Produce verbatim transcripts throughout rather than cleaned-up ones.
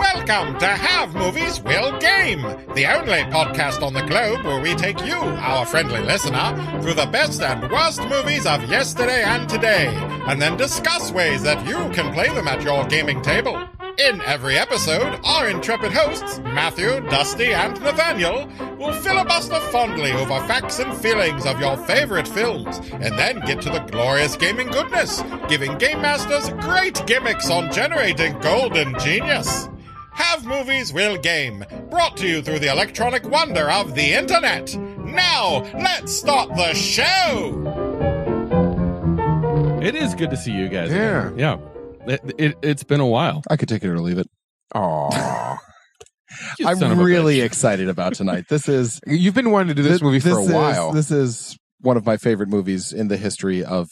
Welcome to Have Movies Will Game, the only podcast on the globe where we take you, our friendly listener, through the best and worst movies of yesterday and today, and then discuss ways that you can play them at your gaming table. In every episode, our intrepid hosts, Matthew, Dusty, and Nathaniel, will filibuster fondly over facts and feelings of your favorite films, and then get to the glorious gaming goodness, giving game masters great gimmicks on generating golden genius. Have Movies Will Game, brought to you through the electronic wonder of the internet. Now, let's start the show! It is good to see you guys. Yeah. Again. Yeah. It, it, it's been a while. I could take it or leave it. Aww. I'm really excited about tonight. This is... You've been wanting to do this, this movie for this a while. Is, this is one of my favorite movies in the history of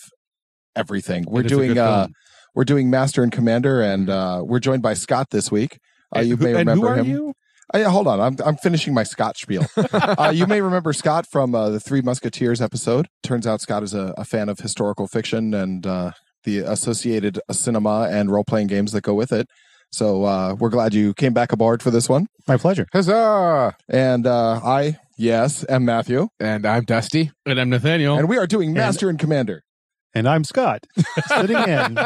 everything. We're doing uh, we're doing Master and Commander, and uh, we're joined by Scott this week. Uh, you who, may remember and who are him. You? Uh, yeah, hold on. I'm I'm finishing my Scott spiel. uh, you may remember Scott from uh, the Three Musketeers episode. Turns out Scott is a, a fan of historical fiction and... Uh, the associated cinema and role-playing games that go with it. So uh, we're glad you came back aboard for this one. My pleasure. Huzzah! And uh, I, yes, am Matthew. And I'm Dusty. And I'm Nathaniel. And we are doing Master and, and Commander. And I'm Scott, sitting in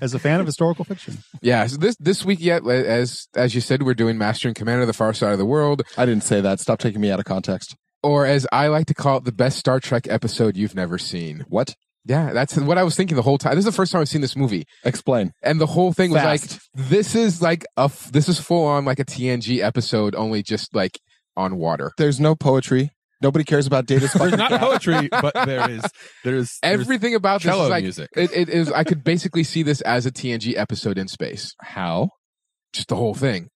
as a fan of historical fiction. Yeah, so this this week yet, as as you said, we're doing Master and Commander, The Far Side of the World. I didn't say that. Stop taking me out of context. Or as I like to call it, the best Star Trek episode you've never seen. What? Yeah, that's what I was thinking the whole time. This is the first time I've seen this movie. Explain. And the whole thing was Fast. like, this is like a, f this is full on like a T N G episode, only just like on water. There's no poetry. Nobody cares about Data's There's not poetry, but there is. There is everything about this cello is like, music. It, it is. I could basically see this as a T N G episode in space. How? Just the whole thing.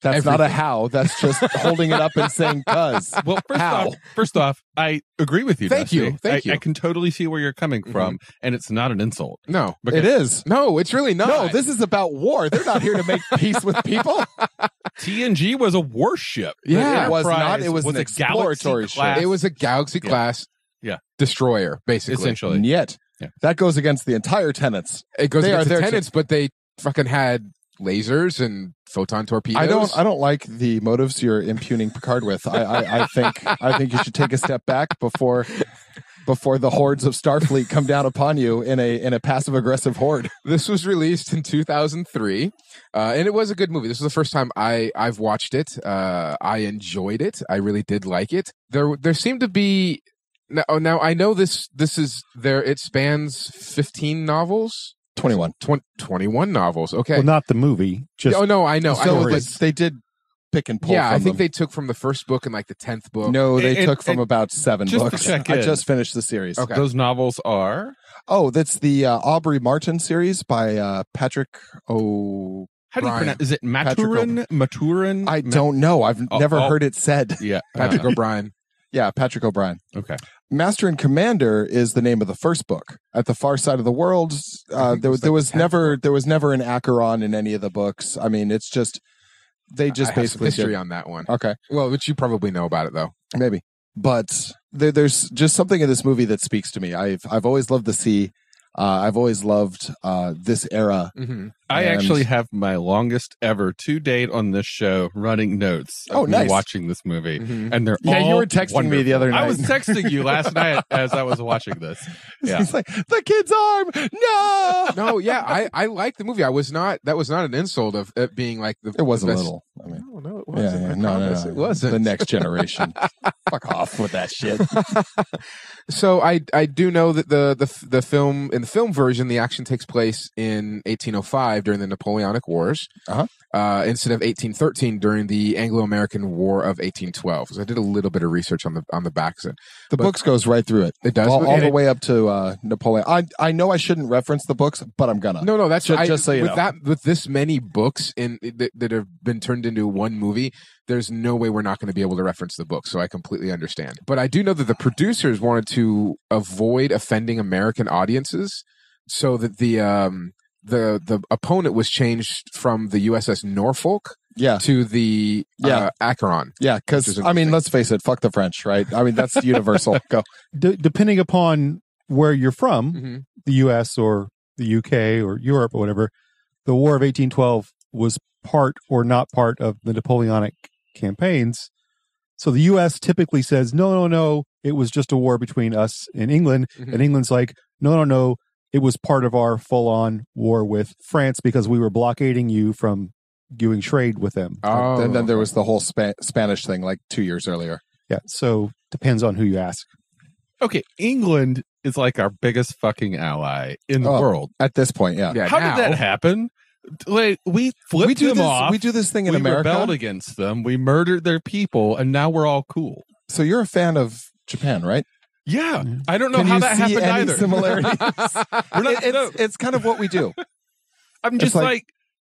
That's everything. Not a how. That's just holding it up and saying cuz. Well, first how? off, first off, I agree with you. Thank Dusty. you. Thank I, you. I can totally see where you're coming from, mm-hmm. and it's not an insult. No, it is. No, it's really not. No, this is about war. They're not here to make peace with people. T N G was a warship. Yeah, it was not. It was, was an exploratory ship. It was a galaxy yeah. class. Yeah, destroyer basically. Essentially, and yet yeah. that goes against the entire tenets. It goes they against the tenets, but they fucking had lasers and photon torpedoes. I don't. I don't like the motives you're impugning Picard with. I, I, I think. I think you should take a step back before, before the hordes of Starfleet come down upon you in a in a passive aggressive horde. This was released in two thousand three, uh, and it was a good movie. This is the first time I I've watched it. Uh, I enjoyed it. I really did like it. There there seemed to be now. Now I know this. This is there. It spans fifteen novels. twenty-one novels. Okay. Well, not the movie. Just oh, no, I know. I know but they did pick and pull. Yeah, from I think them. they took from the first book and like the tenth book. No, they it, took it, from it, about seven just books. To check I in. just finished the series. Okay. Those novels are? Oh, that's the uh, Aubrey-Maturin series by uh, Patrick O'Brien. How do you pronounce it? Is it Maturin? Maturin? I don't know. I've oh, never oh. heard it said. Yeah. Patrick uh, O'Brien. Yeah, Patrick O'Brien. Okay. Master and Commander is the name of the first book. At the Far Side of the World, uh, there was, like there was never book. there was never an Acheron in any of the books. I mean, it's just they just I basically have some history did. on that one. Okay, well, which you probably know about it though, maybe. But there, there's just something in this movie that speaks to me. I've I've always loved the sea. Uh, I've always loved uh, this era. Mm-hmm. I actually have my longest ever to date on this show running notes. Oh, nice! Watching this movie, mm-hmm. and they're yeah. all you were texting wonderful. me the other night. I was texting you last night as I was watching this. Yeah, it's like the kid's arm. No, no. Yeah, I I liked the movie. I was not. That was not an insult of it being like the. It was the a best. little. I mean, no, no, it wasn't. Yeah, yeah, no, no, no, it wasn't. The Next Generation. Fuck off with that shit. So I I do know that the the the film in the film version the action takes place in eighteen oh five during the Napoleonic Wars, uh-huh. uh, instead of eighteen thirteen during the Anglo-American War of eighteen twelve. So I did a little bit of research on the on the backs. The but books goes right through it. It does all, all the it, way up to uh, Napoleon. I I know I shouldn't reference the books, but I'm gonna. No, no, that's just, I, just so you with know. that with this many books in that, that have been turned into one movie. There's no way we're not going to be able to reference the book, so I completely understand. But I do know that the producers wanted to avoid offending American audiences, so that the um, the the opponent was changed from the U S S Norfolk yeah. to the yeah. uh, Acheron. Yeah, because I mean, thing. let's face it, fuck the French, right? I mean, that's universal. Go. De depending upon where you're from, mm-hmm. the U S or the U K or Europe or whatever, the War of eighteen twelve was part or not part of the Napoleonic campaigns. So the U S typically says, no, no, no, it was just a war between us and England. Mm-hmm. And England's like, no, no, no, it was part of our full-on war with France because we were blockading you from doing trade with them. Oh. And then there was the whole Spa- Spanish thing like two years earlier. Yeah, so depends on who you ask. Okay, England is like our biggest fucking ally in the oh, world. At this point, yeah. yeah How now, did that happen? Like, we flipped we do them this, off. We do this thing in we America. We rebelled against them. We murdered their people, and now we're all cool. So you're a fan of Japan, right? Yeah. I don't know Can how that happened any either. Similarities? we're not, it, no. it's, it's kind of what we do. I'm just like, like,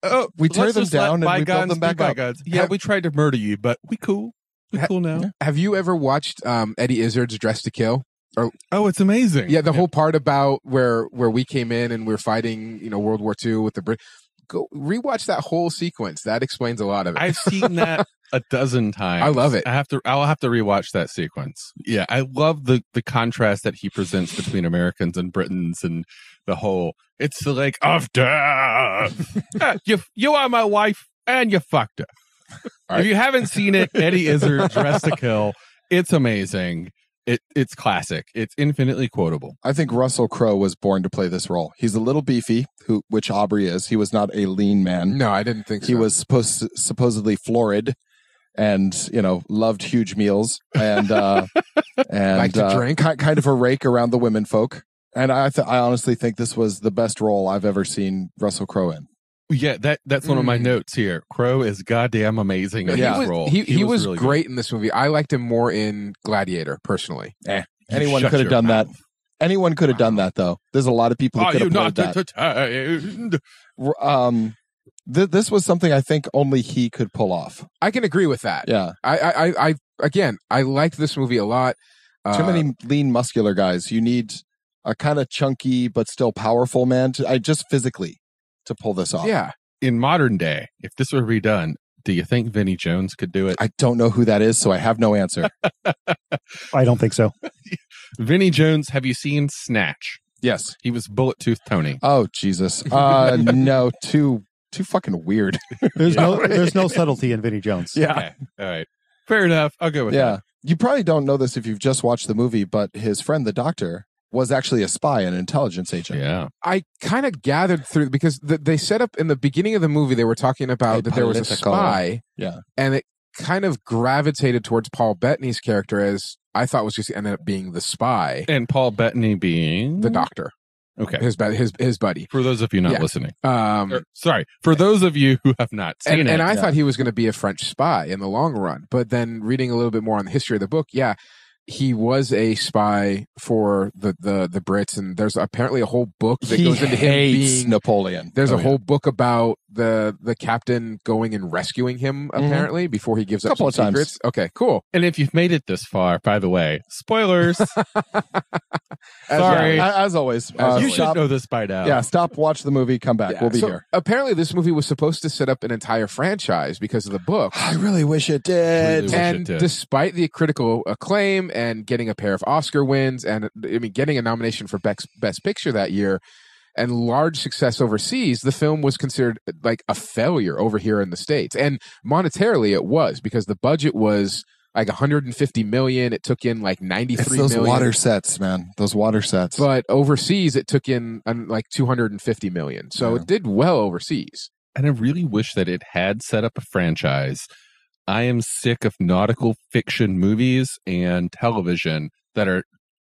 oh, we tear them down and we build them back up. Bygones. Yeah, have, we tried to murder you, but we cool. We ha, cool now. Yeah. Have you ever watched um, Eddie Izzard's Dressed to Kill? Or, oh, it's amazing. Yeah, the yeah. whole part about where where we came in and we're fighting, you know, World War Two with the British. Go rewatch that whole sequence. That explains a lot of it. I've seen that a dozen times. I love it. I have to. I'll have to rewatch that sequence. Yeah, I love the the contrast that he presents between Americans and Britons, and the whole. It's like after you, you are my wife, and you fucked her. Right. If you haven't seen it, Eddie Izzard, Dressed to Kill. It's amazing. It it's classic. It's infinitely quotable. I think Russell Crowe was born to play this role. He's a little beefy, who which Aubrey is. He was not a lean man. No, I didn't think he so. He was supposed to, supposedly florid, and you know loved huge meals and uh, and like to uh, drink, kind of a rake around the women folk. And I th- I honestly think this was the best role I've ever seen Russell Crowe in. Yeah, that that's mm. one of my notes here. Crowe is goddamn amazing in yeah. his role. He, he, he, he was, was really great good. in this movie. I liked him more in Gladiator, personally. Eh. Anyone could have done mouth. that. Anyone could have wow. done that, though. There's a lot of people who could have played that. Um, th- this was something I think only he could pull off. I can agree with that. Yeah. I, I, I again, I liked this movie a lot. Uh, Too many lean, muscular guys. You need a kind of chunky but still powerful man. To, I just physically. to pull this off. Yeah. In modern day, if this were redone, do you think Vinnie Jones could do it? I don't know who that is, so I have no answer. I don't think so. Vinnie Jones, have you seen Snatch? Yes. He was Bullet Tooth Tony. Oh, Jesus. Uh, no, too too fucking weird. There's no there's no subtlety in Vinnie Jones. Yeah. Okay. All right. Fair enough. I'll go with yeah. that. Yeah. You probably don't know this if you've just watched the movie, but his friend, the doctor, was actually a spy, an intelligence agent. Yeah, I kind of gathered through because the, they set up in the beginning of the movie. They were talking about a that there was a spy. Yeah, and it kind of gravitated towards Paul Bettany's character as I thought was just ended up being the spy, and Paul Bettany being the doctor. Okay, his his his buddy. For those of you not yeah. listening, um, or, sorry, for those of you who have not seen and, it, and I yeah. thought he was going to be a French spy in the long run. But then reading a little bit more on the history of the book, yeah. he was a spy for the, the, the Brits, and there's apparently a whole book that he goes into him being Napoleon. There's oh, a whole yeah. book about the the captain going and rescuing him, apparently, mm-hmm. before he gives up some secrets. Okay, cool. And if you've made it this far, by the way, spoilers. Sorry. As, as always. As uh, you stop, should know this by now. Yeah, stop, watch the movie, come back. Yeah, we'll be so here. Apparently, this movie was supposed to set up an entire franchise because of the book. I really wish it did. Really wish and it did. Despite the critical acclaim, and getting a pair of Oscar wins, and I mean, getting a nomination for Best, Best Picture that year, and large success overseas, the film was considered like a failure over here in the States. And monetarily, it was because the budget was like one hundred fifty million dollars. It took in like ninety-three million dollars. It's those water sets, man. Those water sets. But overseas, it took in like two hundred fifty million dollars. So yeah. it did well overseas. And I really wish that it had set up a franchise. I am sick of nautical fiction movies and television that are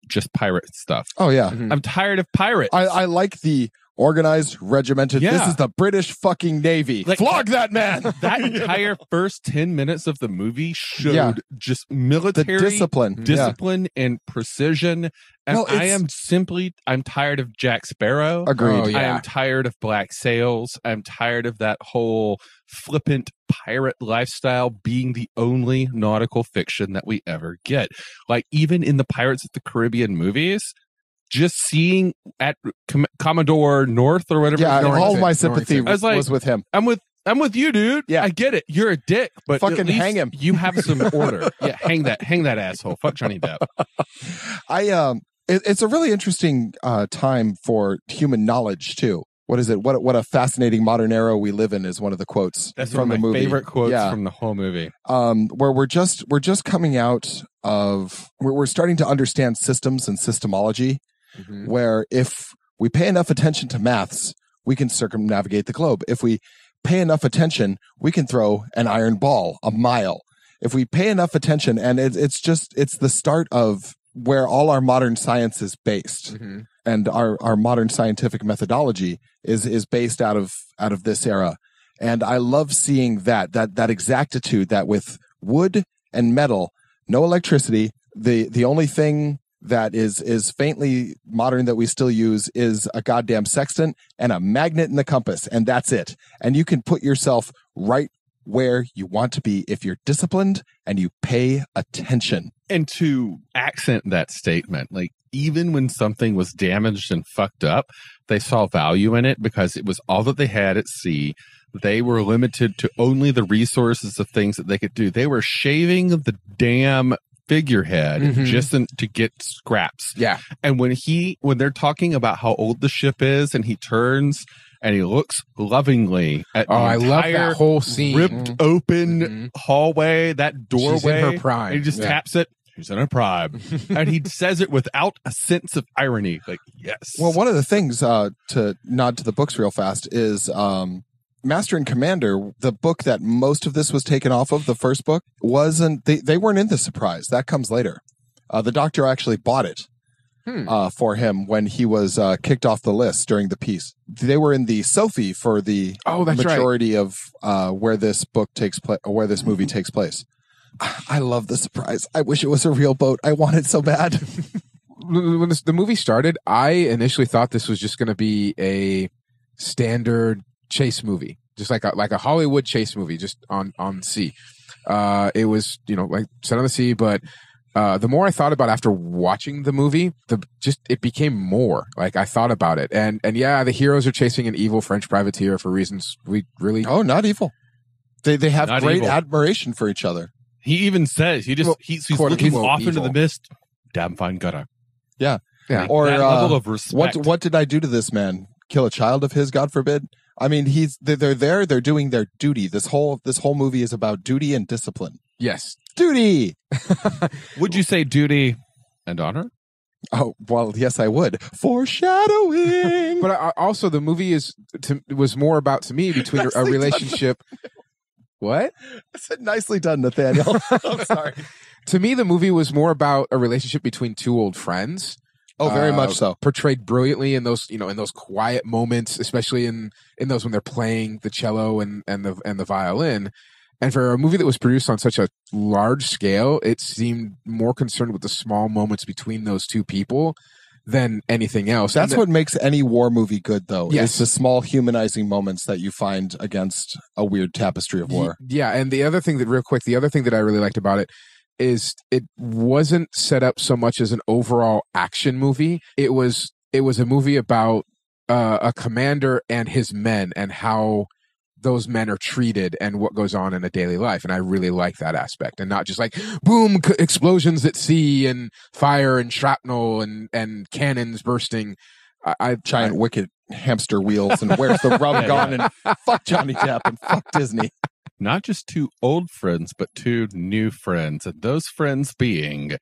just pirate stuff. Oh, yeah. Mm-hmm. I'm tired of pirates. I, I like the organized, regimented, yeah. this is the British fucking Navy. Like, flog that man! That entire first ten minutes of the movie showed yeah. just military the discipline, discipline yeah. and precision. And well, I am simply, I'm tired of Jack Sparrow. Agreed. Oh, yeah. I am tired of Black Sails. I'm tired of that whole flippant pirate lifestyle being the only nautical fiction that we ever get. Like, even in the Pirates of the Caribbean movies, just seeing at Com- Commodore North or whatever. Yeah, North, all my sympathy was, like, was with him. I'm with I'm with you, dude. Yeah, I get it. You're a dick, but fucking hang him. You have some order. Yeah, hang that hang that asshole. Fuck Johnny Depp. I um, it, it's a really interesting uh, time for human knowledge too. What is it? What what a fascinating modern era we live in is one of the quotes. That's from one of my the movie. Favorite quotes yeah. from the whole movie. Um, where we're just we're just coming out of where we're starting to understand systems and systemology. Mm-hmm. Where if we pay enough attention to maths, we can circumnavigate the globe. If we pay enough attention, we can throw an iron ball a mile. If we pay enough attention, and it, it's just it's the start of where all our modern science is based. Mm-hmm. And our, our modern scientific methodology is is based out of out of this era. And I love seeing that, that that exactitude that with wood and metal, no electricity, the the only thing that is is faintly modern that we still use is a goddamn sextant and a magnet in the compass, and that's it. And you can put yourself right where you want to be if you're disciplined and you pay attention. And to accent that statement, like, even when something was damaged and fucked up, they saw value in it because it was all that they had at sea. They were limited to only the resources of things that they could do. They were shaving the damn figurehead mm-hmm. just in, to get scraps. Yeah. And when he, when they're talking about how old the ship is, and he turns and he looks lovingly at oh, the I love that whole scene. Ripped open mm-hmm. hallway, that doorway. She's in her prime. And he just yeah. taps it. He's in a prime. And he says it without a sense of irony. Like, yes. Well, one of the things uh, to nod to the books real fast is um, Master and Commander, the book that most of this was taken off of, the first book, wasn't they, they weren't in the surprise. That comes later. Uh, the Doctor actually bought it hmm. uh, for him when he was uh, kicked off the list during the piece. They were in the Sophie for the oh, that's majority right. of uh, where this book takes place, where this movie takes place. I love the surprise. I wish it was a real boat. I want it so bad. When this, the movie started, I initially thought this was just going to be a standard chase movie, just like a, like a Hollywood chase movie, just on on sea. Uh, it was, you know, like set on the sea. But uh, the more I thought about it after watching the movie, the just it became more. Like, I thought about it, and and yeah, the heroes are chasing an evil French privateer for reasons we really oh, not evil. They they have not great evil. Admiration for each other. He even says, he just, well, he's, he's looking off evil. Into the mist. Damn fine gutter. Yeah. yeah. Or that uh, level of respect. What, what did I do to this man? Kill a child of his, God forbid? I mean, he's they're there. They're doing their duty. This whole this whole movie is about duty and discipline. Yes. Duty. Would you say duty and honor? Oh, well, yes, I would. Foreshadowing. But I, also the movie is to, was more about, to me, between a, a relationship... What? I said nicely done, Nathaniel. I'm sorry. To me, the movie was more about a relationship between two old friends. Oh, very uh, much so. Portrayed brilliantly in those, you know, in those quiet moments, especially in, in those when they're playing the cello and, and the and the violin. And for a movie that was produced on such a large scale, it seemed more concerned with the small moments between those two people than anything else. That's the, what makes any war movie good, though. Yes. It's the small humanizing moments that you find against a weird tapestry of war. Yeah, and the other thing that, real quick, the other thing that I really liked about it is it wasn't set up so much as an overall action movie. It was it was a movie about uh, a commander and his men and how those men are treated and what goes on in a daily life. And I really like that aspect, and not just like boom, c- explosions at sea and fire and shrapnel and, and cannons bursting. I, I giant I, wicked hamster wheels and where's the rum yeah, gone yeah. and fuck Johnny Depp and fuck Disney. Not just two old friends, but two new friends. And those friends being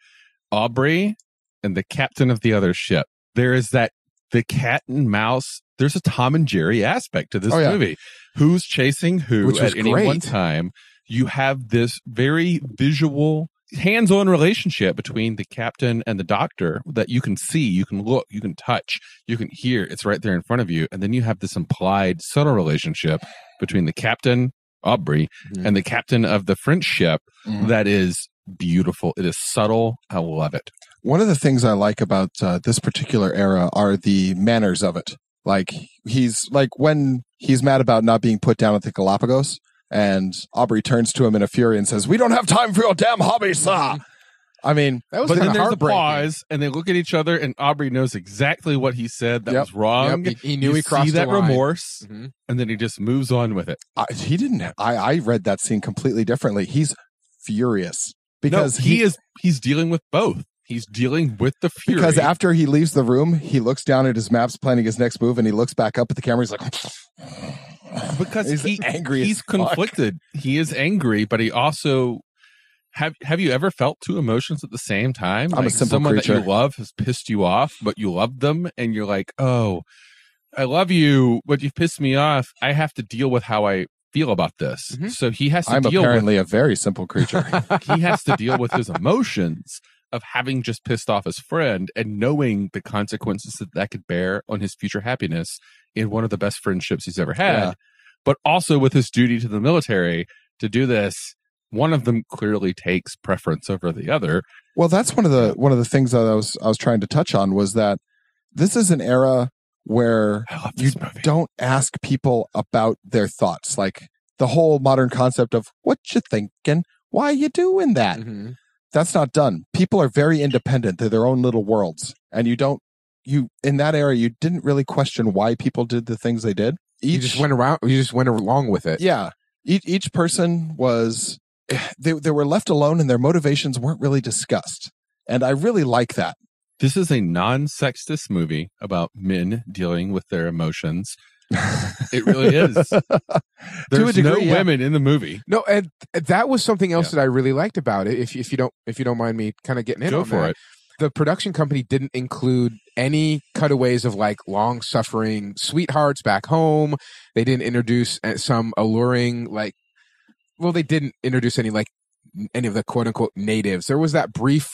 Aubrey and the captain of the other ship. There is that the cat and mouse. There's a Tom and Jerry aspect to this oh, yeah. movie. Who's chasing who at any great. One time. You have this very visual, hands-on relationship between the captain and the doctor that you can see, you can look, you can touch, you can hear. It's right there in front of you. And then you have this implied, subtle relationship between the captain, Aubrey, mm. and the captain of the French ship mm. that is beautiful. It is subtle. I love it. One of the things I like about uh, this particular era are the manners of it. Like, he's like when he's mad about not being put down at the Galapagos, and Aubrey turns to him in a fury and says, "We don't have time for your damn hobby, sir." I mean, that was but then there's a pause, and they look at each other, and Aubrey knows exactly what he said that yep. was wrong. Yep. He, he knew you he crossed see that the line. Remorse, mm-hmm. and then he just moves on with it. I, he didn't. Have, I I read that scene completely differently. He's furious because no, he, he is he's dealing with both. He's dealing with the fury. Because after he leaves the room, he looks down at his maps planning his next move, and he looks back up at the camera. He's like... because he's he, angry. He's conflicted. Fuck. He is angry, but he also... Have Have you ever felt two emotions at the same time? I'm like a simple someone creature. That you love has pissed you off, but you love them, and you're like, oh, I love you, but you've pissed me off. I have to deal with how I... feel about this. Mm-hmm. So he has to I'm deal apparently with, a very simple creature. He has to deal with his emotions of having just pissed off his friend and knowing the consequences that that could bear on his future happiness in one of the best friendships he's ever had, yeah. but also with his duty to the military to do this. One of them clearly takes preference over the other. Well, that's one of the one of the things that I was I was trying to touch on was that this is an era where you movie. don't ask people about their thoughts. Like the whole modern concept of what you thinking, why you doing that? Mm-hmm. That's not done. People are very independent. They're their own little worlds. And you don't, you, in that era, you didn't really question why people did the things they did. Each, you just went around, you just went along with it. Yeah. Each, each person was, they, they were left alone and their motivations weren't really discussed. And I really like that. This is a non-sexist movie about men dealing with their emotions. It really is. There's degree, no women yeah. in the movie. No, and that was something else yeah. that I really liked about it. If if you don't if you don't mind me kind of getting in Go on for that. it. The production company didn't include any cutaways of like long-suffering sweethearts back home. They didn't introduce some alluring like well, they didn't introduce any like any of the quote-unquote natives. There was that brief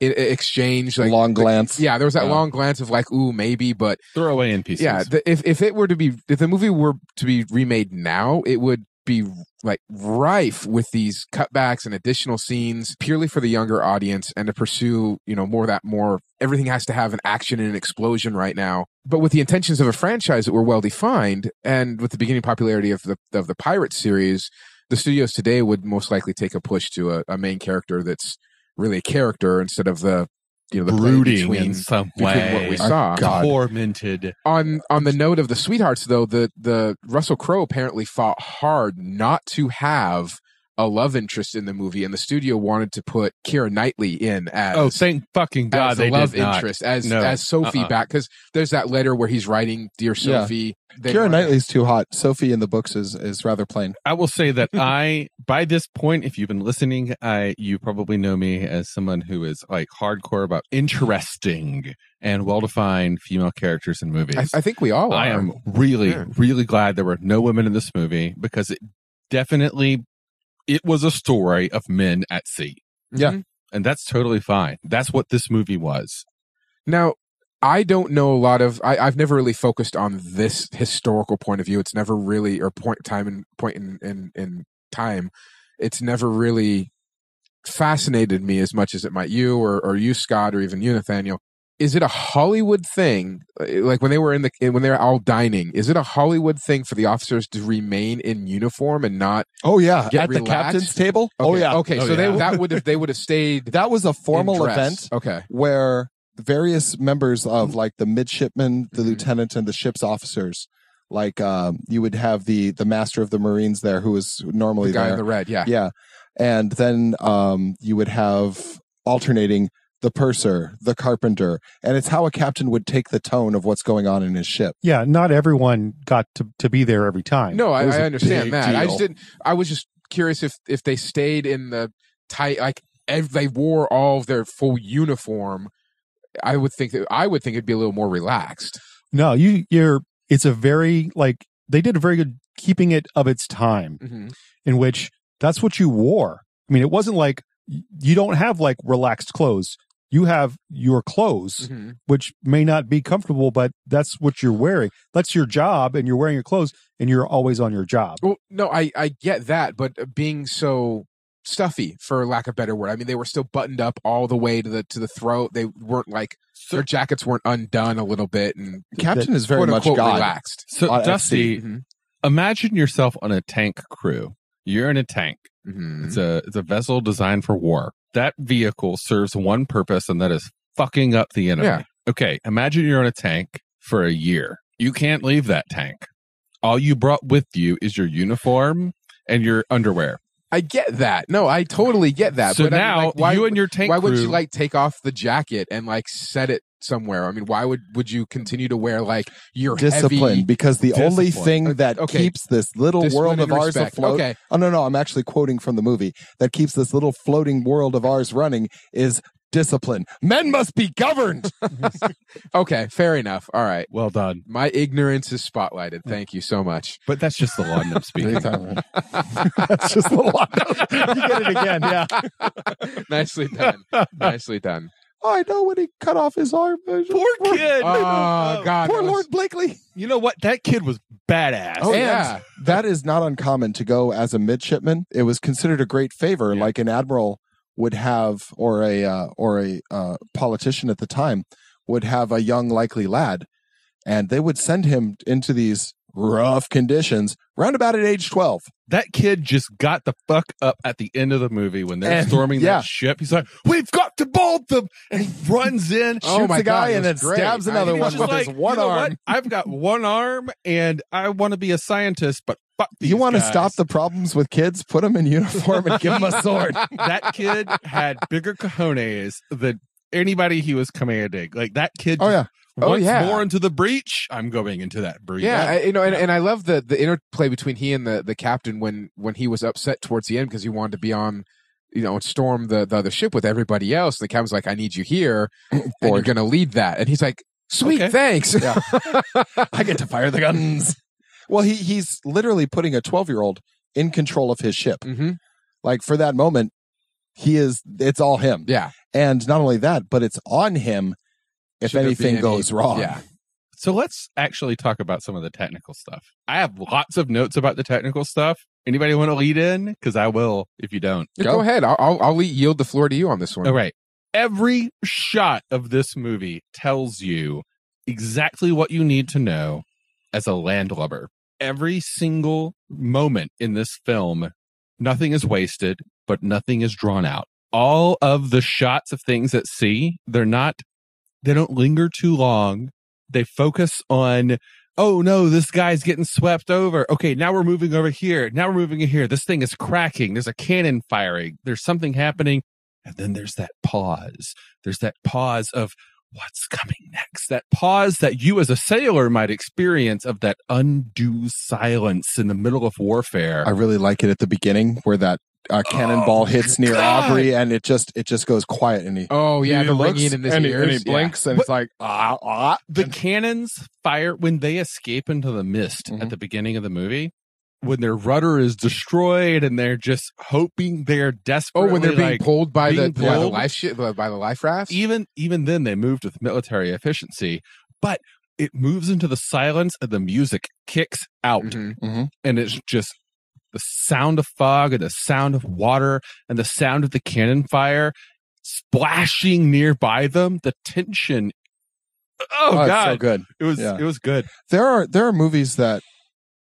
It, it exchange like long glance like, yeah there was that yeah. long glance of like ooh maybe but throw away in pieces yeah the, if if it were to be if the movie were to be remade now, it would be like rife with these cutbacks and additional scenes purely for the younger audience and to pursue you know more that more everything has to have an action and an explosion right now, but with the intentions of a franchise that were well defined and with the beginning popularity of the of the pirate series, the studios today would most likely take a push to a, a main character that's really a character instead of the you know the brooding between, in some way what we saw. Tormented. On on the note of the sweethearts though, the the Russell Crowe apparently fought hard not to have a love interest in the movie, and the studio wanted to put Keira Knightley in as oh thank fucking god as they a love did interest not. as no. as Sophie uh-uh. back because there's that letter where he's writing Dear Sophie. Yeah. Keira Knightley's too hot. Sophie in the books is is rather plain. I will say that I by this point, if you've been listening, I you probably know me as someone who is like hardcore about interesting and well-defined female characters in movies. I, I think we all. Are. I am really yeah. really glad there were no women in this movie because it definitely. It was a story of men at sea. Yeah. Mm-hmm. And that's totally fine. That's what this movie was. Now, I don't know a lot of, I, I've never really focused on this historical point of view. It's never really, or point time and point in, in, in time. It's never really fascinated me as much as it might you or, or you, Scott, or even you, Nathaniel. Is it a Hollywood thing? Like when they were in the, when they were all dining, is it a Hollywood thing for the officers to remain in uniform and not? Oh yeah. Get At relaxed? The captain's table. Okay. Oh yeah. Okay. Oh, so yeah. they, that would have, they would have stayed. That was a formal event. Okay. Where various members of like the midshipmen, the mm-hmm. lieutenant and the ship's officers, like, um, you would have the, the master of the Marines there who was normally the guy there. in the red. Yeah. Yeah. And then, um, you would have alternating the purser, the carpenter, and it's how a captain would take the tone of what's going on in his ship. Yeah, not everyone got to, to be there every time. No, I, I understand that. Deal. I just didn't. I was just curious if if they stayed in the tight, like if they wore all of their full uniform. I would think that I would think it'd be a little more relaxed. No, you you're. It's a very like they did a very good keeping it of its time, mm-hmm. in which that's what you wore. I mean, it wasn't like you don't have like relaxed clothes. You have your clothes, mm-hmm. which may not be comfortable, but that's what you're wearing. That's your job, and you're wearing your clothes, and you're always on your job. Well, no, I, I get that, but being so stuffy, for lack of a better word. I mean, they were still buttoned up all the way to the to the throat. They weren't like, their jackets weren't undone a little bit. And Captain the, is very much God. relaxed. So, Dusty, mm-hmm. imagine yourself on a tank crew. You're in a tank. Mm-hmm. It's a It's a vessel designed for war. That vehicle serves one purpose, and that is fucking up the enemy. Yeah. Okay, imagine you're on a tank for a year. You can't leave that tank. All you brought with you is your uniform and your underwear. I get that. No, I totally get that. So but now I mean, like, why, you and your tank Why crew... would you like take off the jacket and like set it somewhere? I mean, why would would you continue to wear like your discipline? Heavy... Because the discipline. only thing that okay. keeps this little discipline world of ours respect. afloat. Okay. Oh no, no, I'm actually quoting from the movie. That keeps this little floating world of ours running is discipline. Men must be governed. Okay, fair enough. All right, well done. My ignorance is spotlighted. Thank you so much. But that's just the line I'm speaking. That's just the line. You get it again. Yeah. Nicely done. Nicely done. Oh, I know when he cut off his arm. Poor kid. Oh, oh God. Poor was... Lord Blakely. You know what? That kid was badass. Oh, and yeah. That is not uncommon to go as a midshipman. It was considered a great favor, yeah. like an admiral would have, or a uh, or a uh, politician at the time would have a young likely lad, and they would send him into these rough conditions round about at age twelve. That kid just got the fuck up at the end of the movie when they're and, storming yeah. that ship. He's like, "We've got to bolt them!" And he runs in, shoots oh my a guy, God, and then great. stabs another I, one with like, his one you know arm. What? I've got one arm, and I want to be a scientist, but fuck these You want guys. to stop the problems with kids? Put them in uniform and give them a sword. That kid had bigger cojones than anybody he was commanding. Like, that kid... Oh, yeah. Once oh, yeah. more into the breach, I'm going into that breach. Yeah, I, you know, and, and I love the the interplay between he and the, the captain when, when he was upset towards the end because he wanted to be on, you know, storm the, the other ship with everybody else. And the captain's like, I need you here, and you're going to lead that. And he's like, sweet, okay. thanks. Yeah. I get to fire the guns. Well, he he's literally putting a twelve-year-old in control of his ship. Mm-hmm. Like, for that moment, he is, it's all him. Yeah. And not only that, but it's on him if Should anything any, goes wrong. Yeah. So let's actually talk about some of the technical stuff. I have lots of notes about the technical stuff. Anybody want to lead in? Because I will if you don't. Go, Go ahead. I'll, I'll, I'll yield the floor to you on this one. All right. Every shot of this movie tells you exactly what you need to know as a landlubber. Every single moment in this film, nothing is wasted, but nothing is drawn out. All of the shots of things at sea, they're not... They don't linger too long. They focus on, oh, no, this guy's getting swept over. Okay, now we're moving over here. Now we're moving in here. This thing is cracking. There's a cannon firing. There's something happening. And then there's that pause. There's that pause of what's coming next. That pause that you as a sailor might experience of that undue silence in the middle of warfare. I really like it at the beginning where that Uh, cannonball oh, hits near God. Aubrey, and it just it just goes quiet. And he oh yeah, he looks in his and, ears. He, and he blinks, yeah. and but it's like ah ah. The and cannons fire when they escape into the mist mm-hmm. at the beginning of the movie, when their rudder is destroyed, and they're just hoping they're desperately. Oh, when they're being like, pulled by being the pulled. by the life ship by the life rafts. Even even then, they moved with military efficiency, but it moves into the silence, and the music kicks out, mm-hmm, mm-hmm. and it's just. The sound of fog and the sound of water and the sound of the cannon fire splashing nearby them. The tension. Oh, oh God. It's so good. It was, yeah. it was good. There are, there are movies that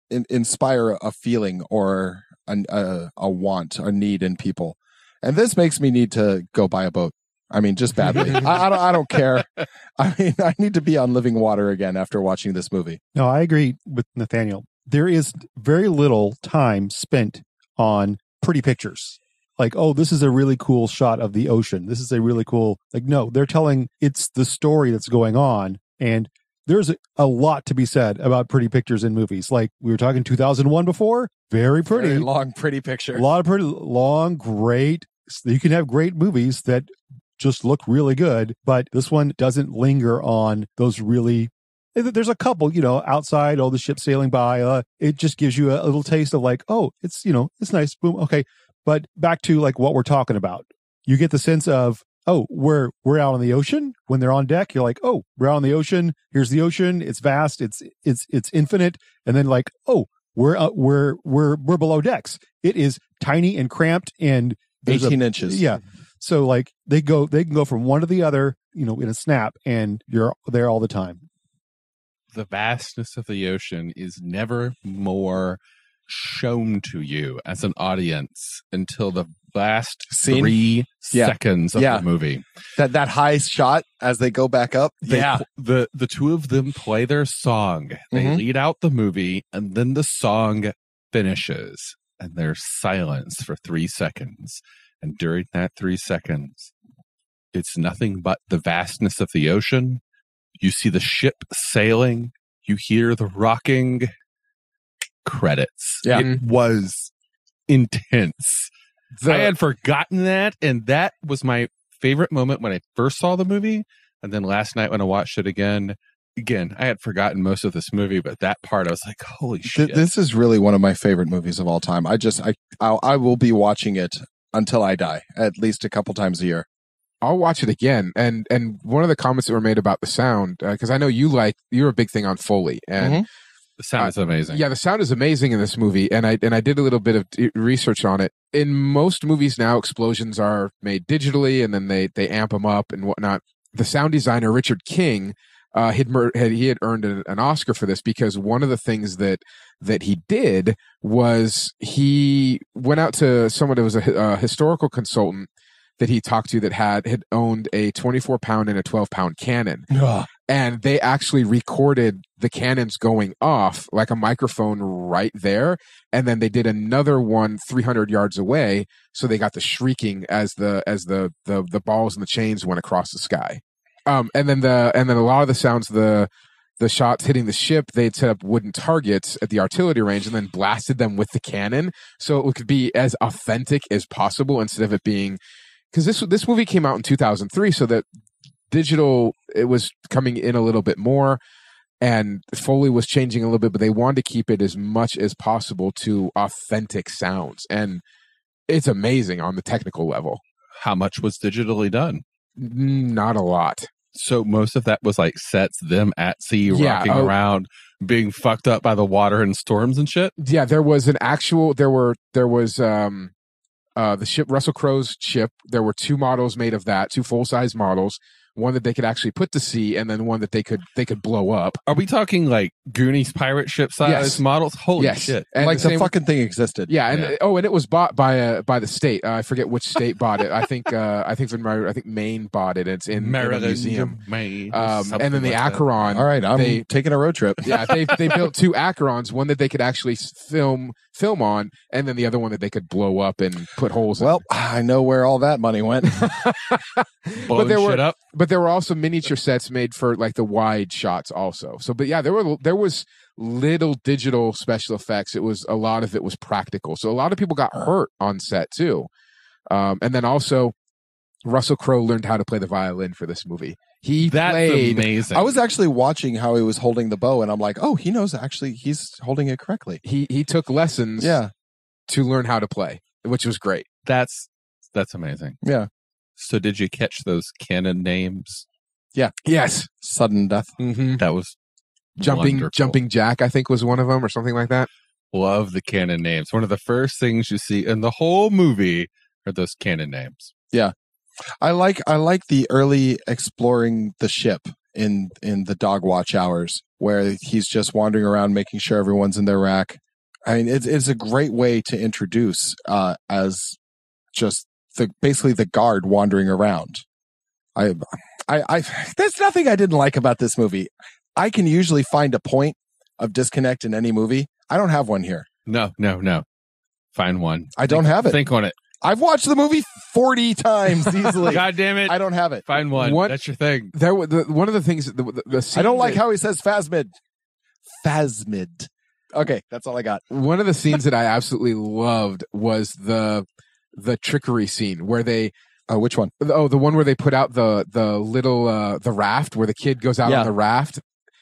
in, inspire a feeling or an, a, a want, a need in people. And this makes me need to go buy a boat. I mean, just badly. I, I, don't, I don't care. I mean, I need to be on living water again after watching this movie. No, I agree with Nathaniel. There is very little time spent on pretty pictures. Like, oh, this is a really cool shot of the ocean. This is a really cool... Like, no, they're telling it's the story that's going on. And there's a, a lot to be said about pretty pictures in movies. Like, we were talking two thousand one before. Very pretty. Very long, pretty picture. A lot of pretty, long, great... You can have great movies that just look really good, but this one doesn't linger on those really... There's a couple, you know, outside, all the ships sailing by. Uh, it just gives you a little taste of like, oh, it's, you know, it's nice. Boom. Okay. But back to like what we're talking about. You get the sense of, oh, we're, we're out on the ocean. When they're on deck, you're like, oh, we're out on the ocean. Here's the ocean. It's vast. It's, it's, it's infinite. And then like, oh, we're, uh, we're, we're, we're below decks. It is tiny and cramped and eighteen inches. Yeah. So like they go, they can go from one to the other, you know, in a snap, and you're there all the time. The vastness of the ocean is never more shown to you as an audience until the last Scene? three yeah. seconds of yeah. the movie. That that high shot as they go back up. They, yeah. The, the two of them play their song. They mm-hmm. lead out the movie, and then the song finishes. and there's silence for three seconds. And during that three seconds, it's nothing but the vastness of the ocean. You see the ship sailing. You hear the rocking. Credits. Yeah. It was intense. The, I had forgotten that, and that was my favorite moment when I first saw the movie. And then last night when I watched it again, again, I had forgotten most of this movie, but that part I was like, holy shit. Th- this is really one of my favorite movies of all time. I just, I, I'll, I will be watching it until I die, at least a couple times a year. I'll watch it again. And and one of the comments that were made about the sound, because uh, I know you like, you're a big thing on Foley. And mm-hmm. The sound is amazing. Uh, yeah, the sound is amazing in this movie, and I and I did a little bit of d- research on it. In most movies now, explosions are made digitally, and then they they amp them up and whatnot. The sound designer Richard King, uh, had, had he had earned a, an Oscar for this, because one of the things that that he did was he went out to someone that was a, a historical consultant that he talked to that had had owned a twenty-four pound and a twelve pound cannon. Ugh. And they actually recorded the cannons going off like a microphone right there. And then they did another one three hundred yards away. So they got the shrieking as the, as the, the, the balls and the chains went across the sky. Um, and then the, and then a lot of the sounds, the, the shots hitting the ship, they'd set up wooden targets at the artillery range and then blasted them with the cannon. So it could be as authentic as possible instead of it being, because this, this movie came out in two thousand three. So that, digital, it was coming in a little bit more, and Foley was changing a little bit, but they wanted to keep it as much as possible to authentic sounds. And it's amazing on the technical level. How much was digitally done? Not a lot. So most of that was like sets, them at sea, yeah, rocking uh, around, being fucked up by the water and storms and shit? Yeah, there was an actual, there were, there was, um, uh, the ship, Russell Crowe's ship, there were two models made of that, two full-size models. One that they could actually put to sea, and then one that they could they could blow up. Are we talking like Goonies pirate ship size yes. models? Holy yes. shit! And like the, the fucking thing existed. Yeah, and yeah. oh, and it was bought by a by the state. Uh, I forget which state bought it. I think uh, I think I think Maine bought it. It's in, Maryland, in a museum. Maine, um, and then the like Acheron. That. All right, I'm they, taking a road trip. Yeah, they they built two Acherons. One that they could actually film film on, and then the other one that they could blow up and put holes. Well, in. I know where all that money went. Blowing shit were, up. But But there were also miniature sets made for like the wide shots also. So, but yeah, there were there was little digital special effects. It was a lot of it was practical. So a lot of people got hurt on set too. Um, and then also Russell Crowe learned how to play the violin for this movie. He That's played. Amazing. I was actually watching how he was holding the bow, and I'm like, oh, he knows actually he's holding it correctly. He he took lessons yeah. to learn how to play, which was great. That's that's amazing. Yeah. So did you catch those canon names? Yeah. Yes. Sudden death. Mm-hmm. That was jumping. Wonderful. Jumping Jack, I think, was one of them, or something like that. Love the canon names. One of the first things you see in the whole movie are those canon names. Yeah, I like I like the early exploring the ship in in the dog watch hours, where he's just wandering around making sure everyone's in their rack. I mean, it's it's a great way to introduce uh, as just. The, basically the guard wandering around. I, I, I, there's nothing I didn't like about this movie. I can usually find a point of disconnect in any movie. I don't have one here. No, no, no. Find one. I don't think, have it. Think on it. I've watched the movie forty times easily. God damn it. I don't have it. Find one. What, That's your thing. There, the, one of the things, the, the, the I don't like that, how he says phasmid. Phasmid. Okay. That's all I got. One of the scenes that I absolutely loved was the, the trickery scene where they oh which one oh the one where they put out the the little uh the raft, where the kid goes out yeah. on the raft,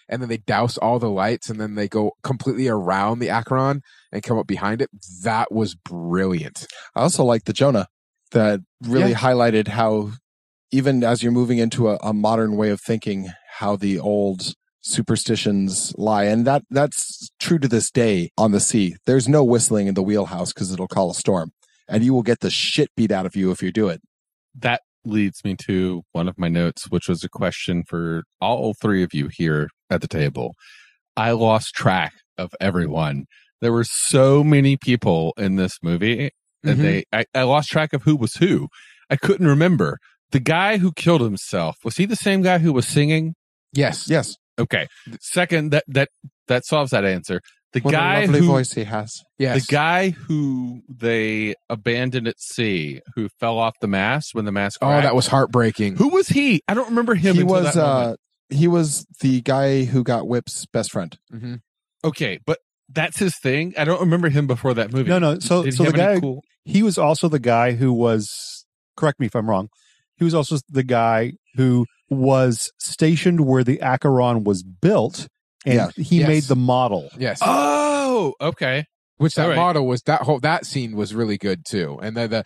and then they douse all the lights, and then they go completely around the Acheron and come up behind it. That was brilliant. I also like the Jonah that really yeah. highlighted how, even as you're moving into a, a modern way of thinking, how the old superstitions lie, and that that's true to this day on the sea. There's no whistling in the wheelhouse because it'll call a storm. And you will get the shit beat out of you if you do it. That leads me to one of my notes, which was a question for all three of you here at the table. I lost track of everyone. There were so many people in this movie, and mm-hmm. they I, I lost track of who was who. I couldn't remember. The guy who killed himself, was he the same guy who was singing? Yes. Yes. Okay. Second, that that that solves that answer. The what guy a lovely who, voice he has. Yes. The guy who they abandoned at sea, who fell off the mast when the mast cracked. Oh, that was heartbreaking. Who was he? I don't remember him. He until was that uh, he was the guy who got Whip's best friend. Mm-hmm. Okay, but that's his thing. I don't remember him before that movie. No, no. So, so the guy cool... he was also the guy who was. Correct me if I'm wrong. He was also the guy who was stationed where the Acheron was built. And yeah. he yes. made the model. Yes. Oh, okay. Which that right. model was that whole that scene was really good too. And the the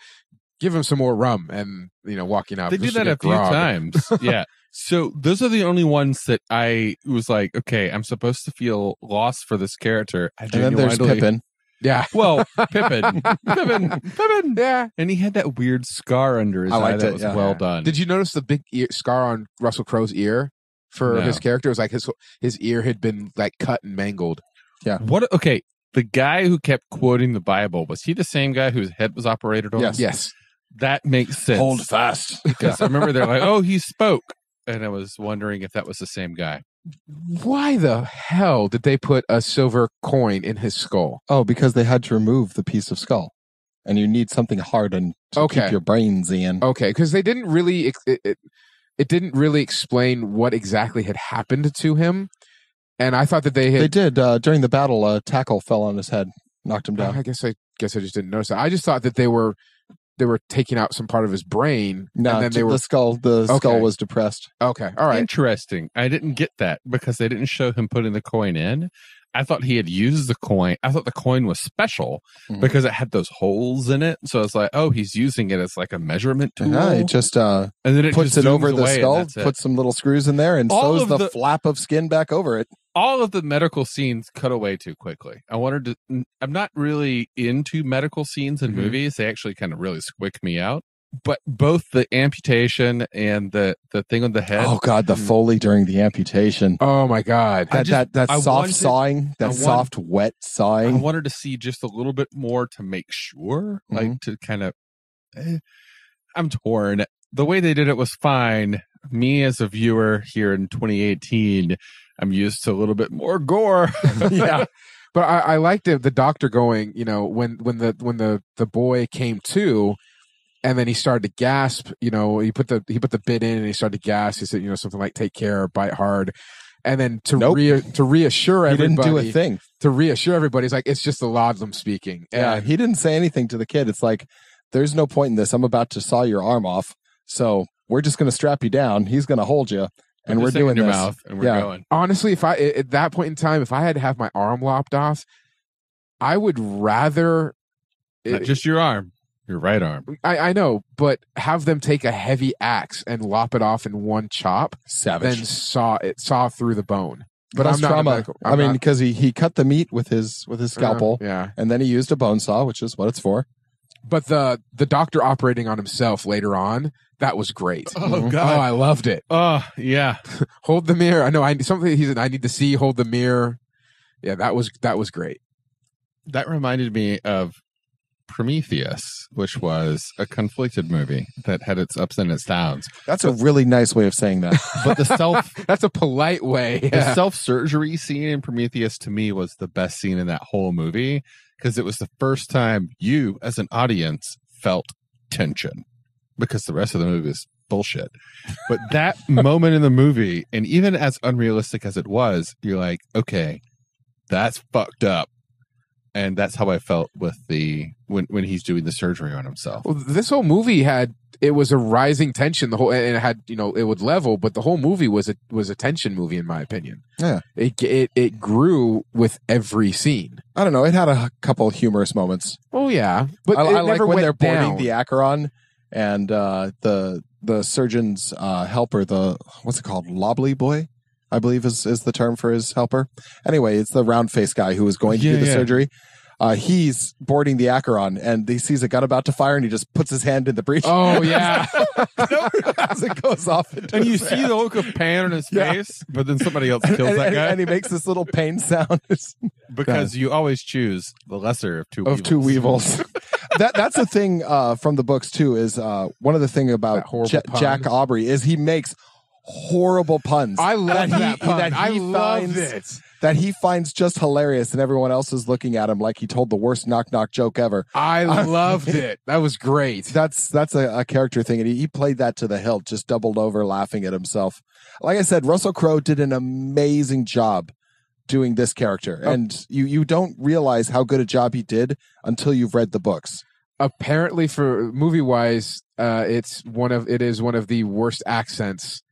give him some more rum and you know walking out. They do that a few times. Yeah. So those are the only ones that I was like, okay, I'm supposed to feel lost for this character. I and then there's Pippin. Yeah. Well, Pippin. Pippin. Pippin. Yeah. And he had that weird scar under his I liked eye that it. was yeah. well done. Did you notice the big ear, scar on Russell Crowe's ear? For no. his character, it was like his his ear had been like cut and mangled. Yeah. What? Okay. The guy who kept quoting the Bible, was he the same guy whose head was operated on? Yes. Yes. That makes sense. Hold fast. Because I remember they're like, "Oh, he spoke," and I was wondering if that was the same guy. Why the hell did they put a silver coin in his skull? Oh, because they had to remove the piece of skull. And you need something hardened to okay. keep your brains in. Okay, because they didn't really. It, it, It didn't really explain what exactly had happened to him, and I thought that they had... They did. Uh, during the battle, a tackle fell on his head, knocked him down. I guess I guess I just didn't notice that. I just thought that they were they were taking out some part of his brain, no, and then they were... the skull. The okay. skull was depressed. Okay, all right. Interesting. I didn't get that because they didn't show him putting the coin in. I thought he had used the coin. I thought the coin was special mm. because it had those holes in it. So I was like, "Oh, he's using it as like a measurement tool." Yeah, it just uh, and then it puts just it over the skull, puts some little screws in there, and all sews the, the flap of skin back over it. All of the medical scenes cut away too quickly. I wanted to. I'm not really into medical scenes in mm-hmm. movies. They actually kind of really squick me out. But both the amputation and the, the thing on the head. Oh, God, the Foley during the amputation. Oh, my God. That just, that, that soft wanted, sawing, that wanted, soft, wet sawing. I wanted to see just a little bit more to make sure, mm-hmm. like to kind of, eh, I'm torn. The way they did it was fine. Me as a viewer here in twenty eighteen, I'm used to a little bit more gore. Yeah. But I, I liked the, the doctor going, you know, when, when, the, when the, the boy came to. And then he started to gasp, you know, he put the he put the bit in and he started to gasp. He said, you know, something like "take care," "bite hard." And then to nope. rea- to reassure he everybody. He didn't do a thing. To reassure everybody, he's like, it's just the laudanum speaking. And yeah, he didn't say anything to the kid. It's like, there's no point in this. I'm about to saw your arm off. So we're just going to strap you down. He's going to hold you. And we're doing this. Mouth and we're yeah. going. Honestly, if I at that point in time, if I had to have my arm lopped off, I would rather. Not it, just your arm. Your right arm. I, I know, but have them take a heavy axe and lop it off in one chop. Savage. Then saw it saw through the bone. But Plus I'm not. Trauma. Medical, I'm I mean, because he, he cut the meat with his with his scalpel. Uh, yeah. And then he used a bone saw, which is what it's for. But the the doctor operating on himself later on, that was great. Oh mm-hmm. God, oh, I loved it. Oh yeah. Hold the mirror. I know. I something. He's. I need to see. Hold the mirror. Yeah, that was that was great. That reminded me of Prometheus, which was a conflicted movie that had its ups and its downs. That's but, a really nice way of saying that. But the self that's a polite way. Yeah. The self-surgery scene in Prometheus to me was the best scene in that whole movie because it was the first time you as an audience felt tension because the rest of the movie is bullshit. But that moment in the movie, and even as unrealistic as it was, you're like, okay, that's fucked up. And that's how I felt with the when when he's doing the surgery on himself. Well, this whole movie had it was a rising tension. The whole and it had you know it would level, but the whole movie was a was a tension movie in my opinion. Yeah, it it it grew with every scene. I don't know. It had a couple of humorous moments. Oh yeah, but I, it I never like when went they're boarding down. The Acheron and uh, the the surgeon's uh, helper. The what's it called? Lobley boy. I believe is, is the term for his helper. Anyway, it's the round-faced guy who was going to yeah, do the yeah. surgery. Uh, he's boarding the Acheron, and he sees a gun about to fire, and he just puts his hand in the breech. Oh, yeah. As it goes off. And you see hand. the look of pain on his yeah. face, but then somebody else kills and, and, that guy. And he makes this little pain sound. Because yeah. you always choose the lesser of two of weevils. Of two weevils. that, that's the thing uh, from the books, too, is uh, one of the things about J- Jack Aubrey is he makes... horrible puns. I love that, that pun. That I love it. that he finds just hilarious, and everyone else is looking at him like he told the worst knock-knock joke ever. I loved it. That was great. That's that's a, a character thing, and he, he played that to the hilt, just doubled over laughing at himself. Like I said, Russell Crowe did an amazing job doing this character, oh. and you, you don't realize how good a job he did until you've read the books. Apparently, for movie-wise, uh, it's one of it is one of the worst accents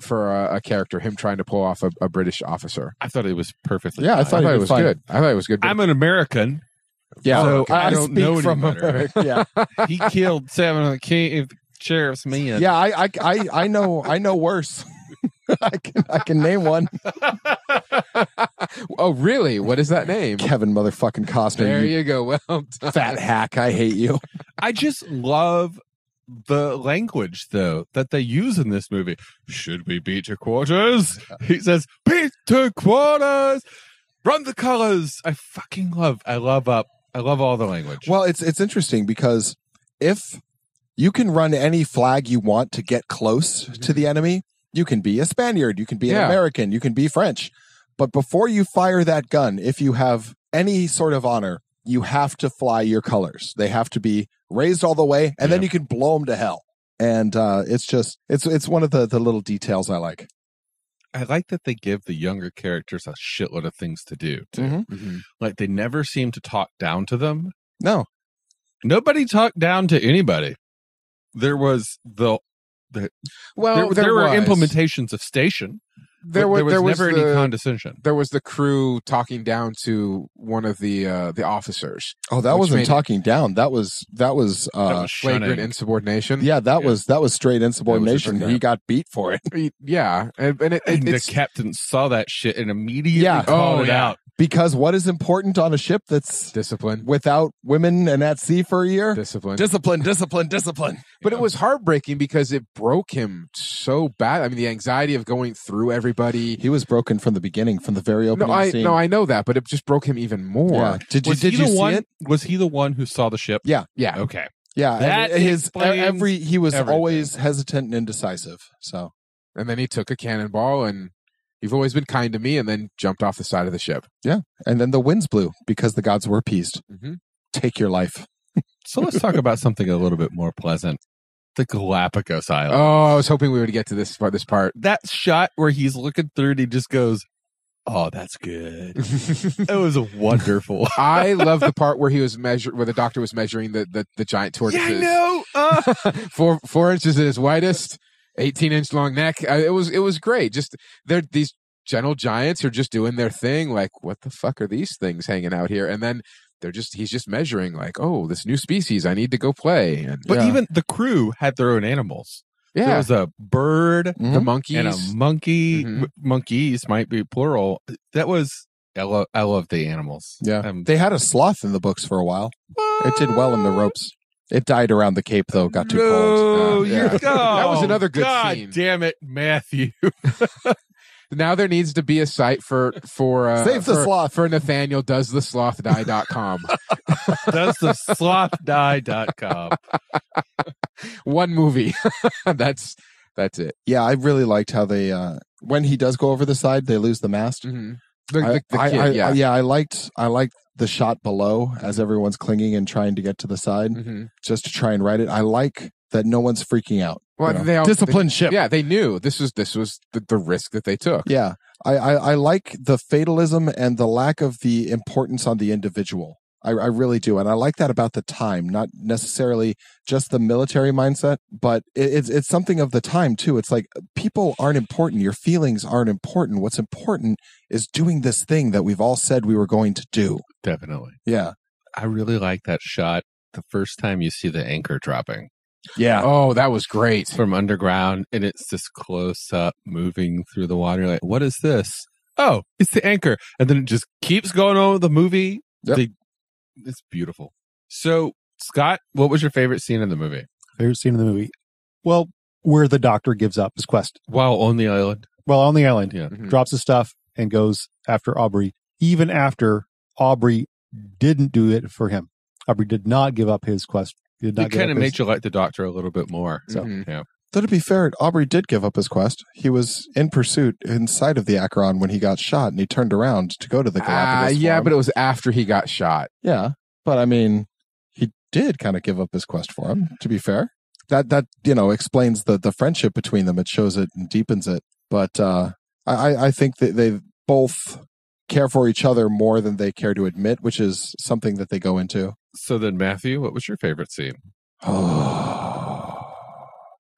for a, a character, him trying to pull off a, a British officer. I thought it was perfectly. Yeah, fine. I thought, I thought it was fine. good. I thought it was good. But... I'm an American. Yeah, so I, I don't speak know from America. Yeah, he killed seven of the king, sheriff's men. Yeah, I, I, I, I know, I know worse. I can, I can name one. Oh, really? What is that name? Kevin motherfucking Costner. There you, you go. Well done. Fat hack. I hate you. I just love the language, though, that they use in this movie. Should we beat to quarters? He says, beat to quarters. Run the colors. I fucking love. I love up. I love all the language. Well, it's it's interesting because if you can run any flag you want to get close mm-hmm. to the enemy. You can be a Spaniard, you can be an yeah. American, you can be French. But before you fire that gun, if you have any sort of honor, you have to fly your colors. They have to be raised all the way, and yeah. then you can blow them to hell. And uh, it's just, it's it's one of the, the little details I like. I like that they give the younger characters a shitload of things to do, too. Mm-hmm. Mm-hmm. Like, they never seem to talk down to them. No. Nobody talked down to anybody. There was the... The, well, there, there, there were was. implementations of station. There, were, there was, there was never the, any condescension. There was the crew talking down to one of the uh, the officers. Oh, that wasn't talking it, down. That was that was, uh, that was flagrant insubordination. Yeah, that yeah. was that was straight insubordination. Was he got beat for it. He, yeah, and, and, it, and it, the captain saw that shit and immediately yeah. called oh, it yeah. out. Because what is important on a ship that's... Discipline. Without women and at sea for a year? Discipline. Discipline, discipline, discipline. But yeah. it was heartbreaking because it broke him so bad. I mean, the anxiety of going through everybody. He was broken from the beginning, from the very opening no, I, scene. No, I know that, but it just broke him even more. Yeah. Did you, did you see one, it? Was he the one who saw the ship? Yeah. Yeah. Okay. Yeah. That his, every He was everything. always hesitant and indecisive. So, and then he took a cannonball and... You've always been kind to me, and then jumped off the side of the ship. Yeah. And then the winds blew because the gods were appeased. Mm-hmm. Take your life. So let's talk about something a little bit more pleasant. The Galapagos Islands. Oh, I was hoping we would get to this part. This part. That shot where he's looking through and he just goes, oh, that's good. It was wonderful. I love the part where he was measured, where the doctor was measuring the, the, the giant tortoises. Yeah, I know. Uh- four, four inches at his widest. eighteen inch long neck. It was it was great. Just they're these gentle giants are just doing their thing. Like, what the fuck are these things hanging out here? And then they're just he's just measuring like, oh, this new species. I need to go play. And, but yeah. even the crew had their own animals. Yeah, there was a bird, mm-hmm. the monkeys, and a monkey. Mm-hmm. M- monkeys might be plural. That was I love I love the animals. Yeah, um, they had a sloth in the books for a while. What? It did well in the ropes. It died around the Cape, though. Got too no, cold. Yeah. You, oh, that was another good God scene. God damn it, Matthew. Now there needs to be a site for... for uh, Save the for, sloth. For Nathaniel, does the sloth die dot com. Does the sloth die dot com. One movie. that's that's it. Yeah, I really liked how they... Uh, when he does go over the side, they lose the mast. Mm-hmm. The, the, the I, kid, I, yeah. I, yeah, I liked... I liked the shot below as everyone's clinging and trying to get to the side mm-hmm. just to try and ride it. I like that no one's freaking out. Well, you know? they all, Disciplined they, ship. Yeah, they knew this was this was the, the risk that they took. Yeah. I, I, I like the fatalism and the lack of the importance on the individual. I, I really do. And I like that about the time, not necessarily just the military mindset, but it, it's it's something of the time, too. It's like people aren't important. Your feelings aren't important. What's important is doing this thing that we've all said we were going to do. Definitely. Yeah. I really like that shot. The first time you see the anchor dropping. Yeah. Oh, that was great. From underground. And it's this close up moving through the water. You're like, what is this? Oh, it's the anchor. And then it just keeps going on with the movie. Yep. The, It's beautiful. So, Scott, what was your favorite scene in the movie? Favorite scene in the movie? Well, where the doctor gives up his quest. Wow, on the island. Well, on the island. Yeah. Mm-hmm. Drops his stuff and goes after Aubrey, even after Aubrey didn't do it for him. Aubrey did not give up his quest. Did not it kind of his... makes you like the doctor a little bit more. So, mm-hmm. yeah. Though to be fair, Aubrey did give up his quest. He was in pursuit inside of the Acheron when he got shot, and he turned around to go to the Galapagos. Uh, yeah, but it was after he got shot. Yeah, but I mean, he did kind of give up his quest for him, to be fair. That, that you know, explains the, the friendship between them. It shows it and deepens it. But uh, I, I think that they both care for each other more than they care to admit, which is something that they go into. So then, Matthew, what was your favorite scene?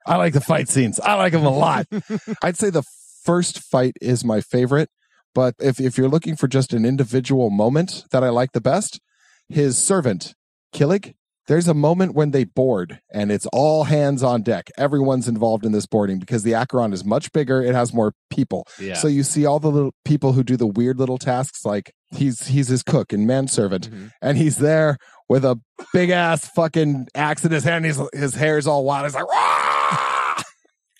I like the fight scenes. I like them a lot. I'd say the first fight is my favorite, but if if you're looking for just an individual moment that I like the best, his servant, Killig, there's a moment when they board, and it's all hands on deck. Everyone's involved in this boarding because the Acheron is much bigger. It has more people. Yeah. So you see all the little people who do the weird little tasks, like he's he's his cook and manservant, mm-hmm. and he's there with a big-ass fucking axe in his hand. He's, his hair's all wild. He's like, "Wah!"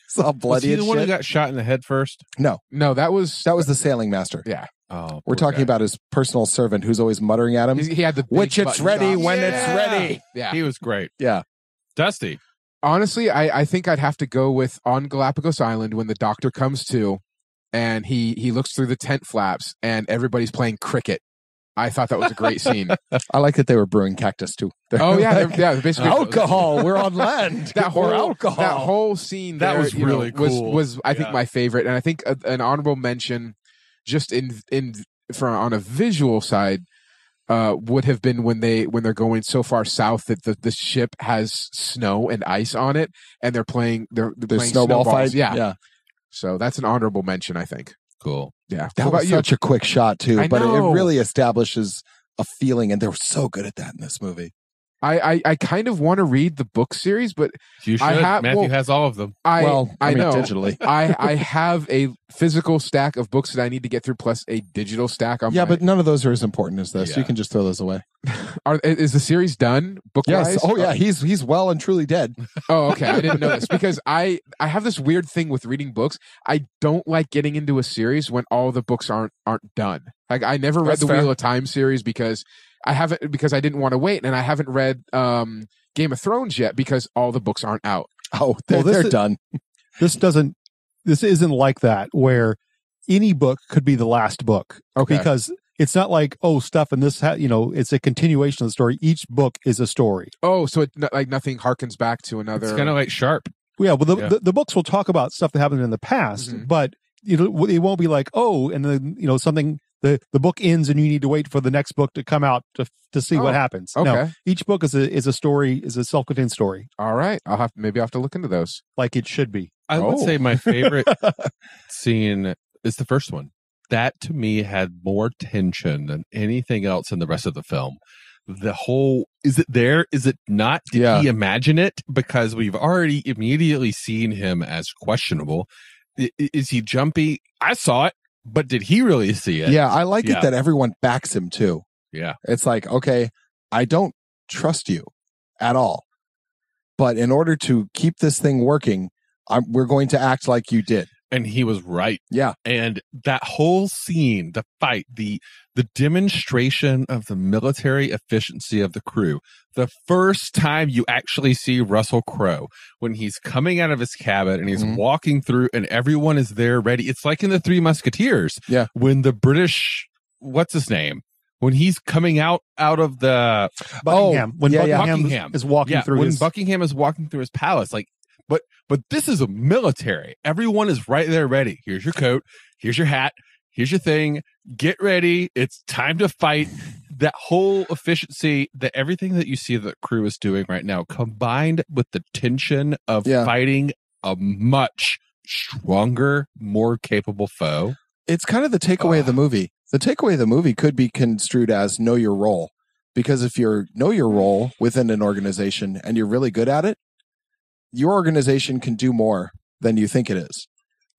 It's all bloody. Was he the and one shit. who got shot in the head first? No. No, that was... That was the sailing master. Yeah. Oh, We're talking guy. about his personal servant who's always muttering at him. He, he had the Which it's ready off. when yeah. it's ready. Yeah. He was great. Yeah. Dusty. Honestly, I, I think I'd have to go with on Galapagos Island when the doctor comes to and he, he looks through the tent flaps and everybody's playing cricket. I thought that was a great scene. I like that they were brewing cactus too. Oh yeah, they're, yeah. Basically, alcohol. We're on land. that whole alcohol. That whole scene. That there, was really know, cool. Was was I yeah. think my favorite, and I think a, an honorable mention, just in in for on a visual side, uh, would have been when they when they're going so far south that the, the ship has snow and ice on it, and they're playing they're, they're the playing snowball snowballs. fight. Yeah. yeah. So that's an honorable mention, I think. Cool. Yeah, that was such a quick shot too, but it, it really establishes a feeling, and they're so good at that in this movie. I I, I kind of want to read the book series, but you should. I ha- Matthew well, has all of them. I, well, I, I mean, know digitally. I I have a physical stack of books that I need to get through, plus a digital stack. On yeah, my... but none of those are as important as this. Yeah. You can just throw those away. Are, is the series done book-wise? Yes. Oh yeah, he's he's well and truly dead. Oh okay, I didn't know this because I I have this weird thing with reading books. I don't like getting into a series when all the books aren't aren't done. Like I never read That's the fair. Wheel of Time series because I haven't because I didn't want to wait, and I haven't read um, Game of Thrones yet because all the books aren't out. Oh, they're, well, they're is, done. This doesn't. This isn't like that where any book could be the last book. Okay, because it's not like, oh, stuff in this, ha- you know, it's a continuation of the story. Each book is a story. Oh, so it, like nothing harkens back to another. It's kind of like Sharp. Yeah, well, the, yeah. the the books will talk about stuff that happened in the past, mm-hmm. but it, it won't be like, oh, and then, you know, something, the, the book ends and you need to wait for the next book to come out to to see oh, what happens. Okay. No, each book is a is a story, is a self-contained story. All right. I'll have, maybe I'll have to look into those. Like it should be. I oh. would say my favorite scene is the first one. That, to me, had more tension than anything else in the rest of the film. The whole, is it there? Is it not? Did yeah. he imagine it? Because we've already immediately seen him as questionable. Is he jumpy? I saw it, but did he really see it? Yeah, I like yeah. it that everyone backs him, too. Yeah. It's like, okay, I don't trust you at all, but in order to keep this thing working, I'm, we're going to act like you did. And he was right. Yeah. And that whole scene, the fight, the the demonstration of the military efficiency of the crew. The first time you actually see Russell Crowe, when he's coming out of his cabin and he's mm-hmm. walking through and everyone is there ready. It's like in the Three Musketeers. Yeah. When the British, what's his name? When he's coming out out of the... Buckingham. Oh, when yeah, Buckingham, yeah. Buckingham is walking yeah, through when his... When Buckingham is walking through his palace, like, But but this is a military. Everyone is right there ready. Here's your coat. Here's your hat. Here's your thing. Get ready. It's time to fight. That whole efficiency, that everything that you see the crew is doing right now, combined with the tension of yeah. fighting a much stronger, more capable foe. It's kind of the takeaway uh, of the movie. The takeaway of the movie could be construed as know your role. Because if you know your role within an organization and you're really good at it, your organization can do more than you think it is.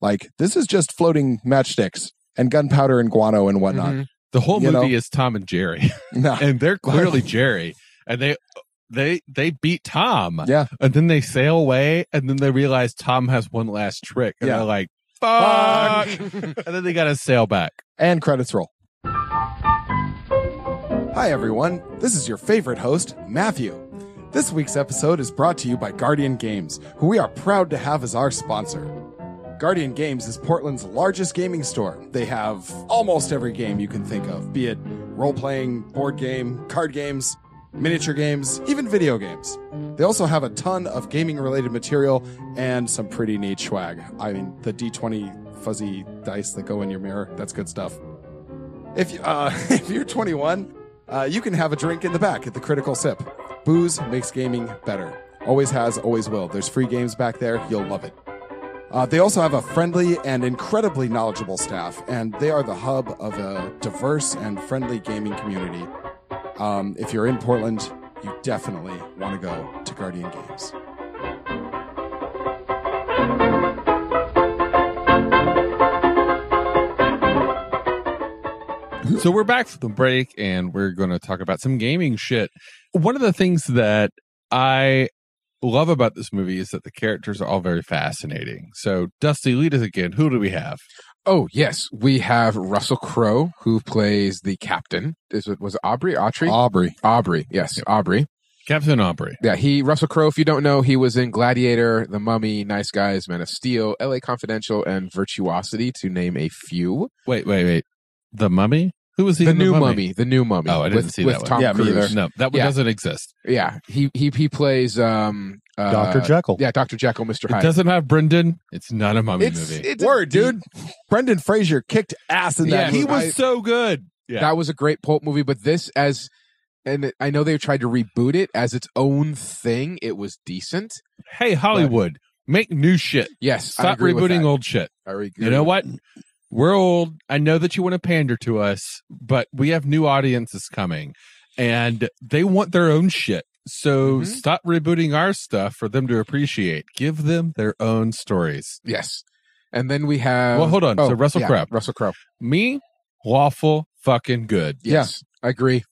Like, this is just floating matchsticks and gunpowder and guano and whatnot. Mm-hmm. The whole you movie know? is Tom and Jerry. Nah. And they're clearly Jerry. And they they they beat Tom. Yeah. And then they sail away, and then they realize Tom has one last trick. And yeah. they're like, fuck! And then they gotta sail back. And credits roll. Hi, everyone. This is your favorite host, Matthew. This week's episode is brought to you by Guardian Games, who we are proud to have as our sponsor. Guardian Games is Portland's largest gaming store. They have almost every game you can think of, be it role-playing, board game, card games, miniature games, even video games. They also have a ton of gaming-related material and some pretty neat swag. I mean, the D twenty fuzzy dice that go in your mirror, that's good stuff. If, uh, if you're twenty-one, uh, you can have a drink in the back at the Critical Sip. Booze makes gaming better. Always has, always will. There's free games back there. You'll love it. Uh, they also have a friendly and incredibly knowledgeable staff, and they are the hub of a diverse and friendly gaming community. Um, if you're in Portland, you definitely want to go to Guardian Games. So we're back from the break, and we're going to talk about some gaming shit. One of the things that I love about this movie is that the characters are all very fascinating. So, Dusty, lead us again. Who do we have? Oh, yes. We have Russell Crowe, who plays the captain. Is it, was it Aubrey? Autry? Aubrey. Aubrey. Yes, yeah. Aubrey. Captain Aubrey. Yeah, he, Russell Crowe, if you don't know, he was in Gladiator, The Mummy, Nice Guys, Man of Steel, L A Confidential, and Virtuosity, to name a few. Wait, wait, wait. The Mummy? Who was he? The new the mummy? mummy. The new Mummy. Oh, I didn't with, see with that Tom one. Cruise. Yeah, no, that one yeah. doesn't exist. Yeah, he he he plays um, uh, Doctor Jekyll. Yeah, Doctor Jekyll, Mister Hyde. It doesn't have Brendan. It's not a mummy it's, movie. It's Word, dude. Brendan Fraser kicked ass in that. Yeah, he was I, so good. Yeah. That was a great pulp movie. But this, as and I know they tried to reboot it as its own thing. It was decent. Hey, Hollywood, but, make new shit. Yes, stop I agree rebooting with old shit. I agree you know what? We're old. I know that you want to pander to us, but we have new audiences coming, and they want their own shit. So mm-hmm. stop rebooting our stuff for them to appreciate. Give them their own stories. Yes. And then we have... Well, hold on. Oh, so Russell yeah, Crowe. Russell Crowe. Me, lawful fucking good. Yes, yeah, I agree.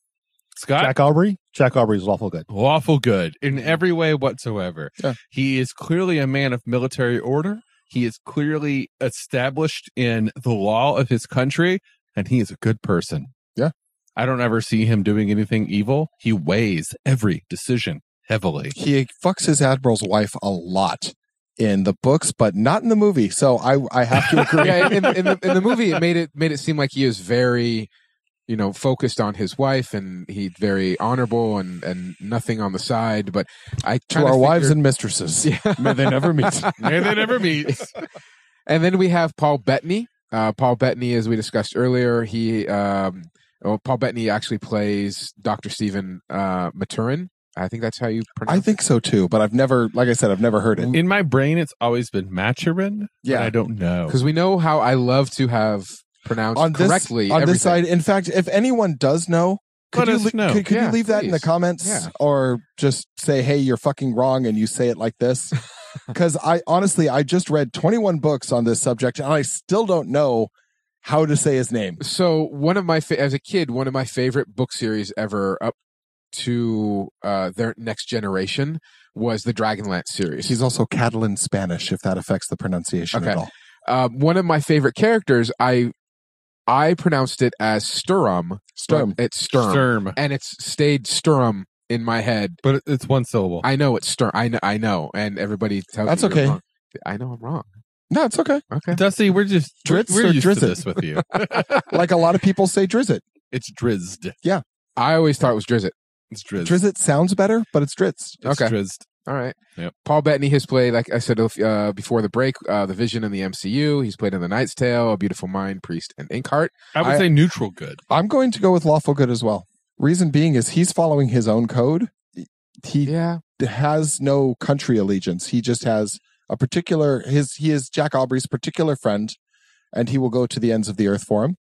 Scott? Jack Aubrey? Jack Aubrey is lawful good. Lawful good in every way whatsoever. Yeah. He is clearly a man of military order. He is clearly established in the law of his country, and he is a good person. Yeah. I don't ever see him doing anything evil. He weighs every decision heavily. He fucks his admiral's wife a lot in the books, but not in the movie. So I, I have to agree. yeah, in, in, the, in the movie, it made it made it seem like he is very, you know, focused on his wife, and he's very honorable and, and nothing on the side. But I to our figured, wives and mistresses, yeah. may they never meet. May they never meet. And then we have Paul Bettany. Uh, Paul Bettany, as we discussed earlier, he um, well, Paul Bettany actually plays Doctor Stephen uh, Maturin. I think that's how you pronounce it. I think so too, but I've never, like I said, I've never heard it. In my brain, it's always been Maturin. Yeah, but I don't know because we know how I love to have. Pronounced on this, correctly on everything. This side. In fact, if anyone does know, could you, know. Could, could yeah, you leave please. That in the comments yeah. or just say, hey, you're fucking wrong and you say it like this? Because I honestly, I just read twenty-one books on this subject and I still don't know how to say his name. So one of my, fa- as a kid, one of my favorite book series ever up to uh, their Next Generation was the Dragonlance series. He's also Catalan Spanish, if that affects the pronunciation okay. at all. Uh, one of my favorite characters, I... I pronounced it as Sturm. Sturm. It's Sturm. Sturm. And it's stayed Sturm in my head. But it's one syllable. I know it's Sturm. I know. I know. And everybody tells That's me okay. you're wrong. I know I'm wrong. No, it's okay. Okay. Dusty, we're just Dritz we're, we're used to this with you. Like a lot of people say Drizzit. It's Drizzed. Yeah. I always thought it was Drizzit. It's Drizzed. Drizzit sounds better, but it's Drizzed. It's okay. Drizzed. All right. Yep. Paul Bettany has played, like I said uh, before the break, uh, The Vision in the M C U. He's played in The Knight's Tale, A Beautiful Mind, Priest, and Inkheart. I would I, say neutral good. I'm going to go with lawful good as well. Reason being is he's following his own code. He yeah. has no country allegiance. He just has a particular, his he is Jack Aubrey's particular friend, and he will go to the ends of the earth for him.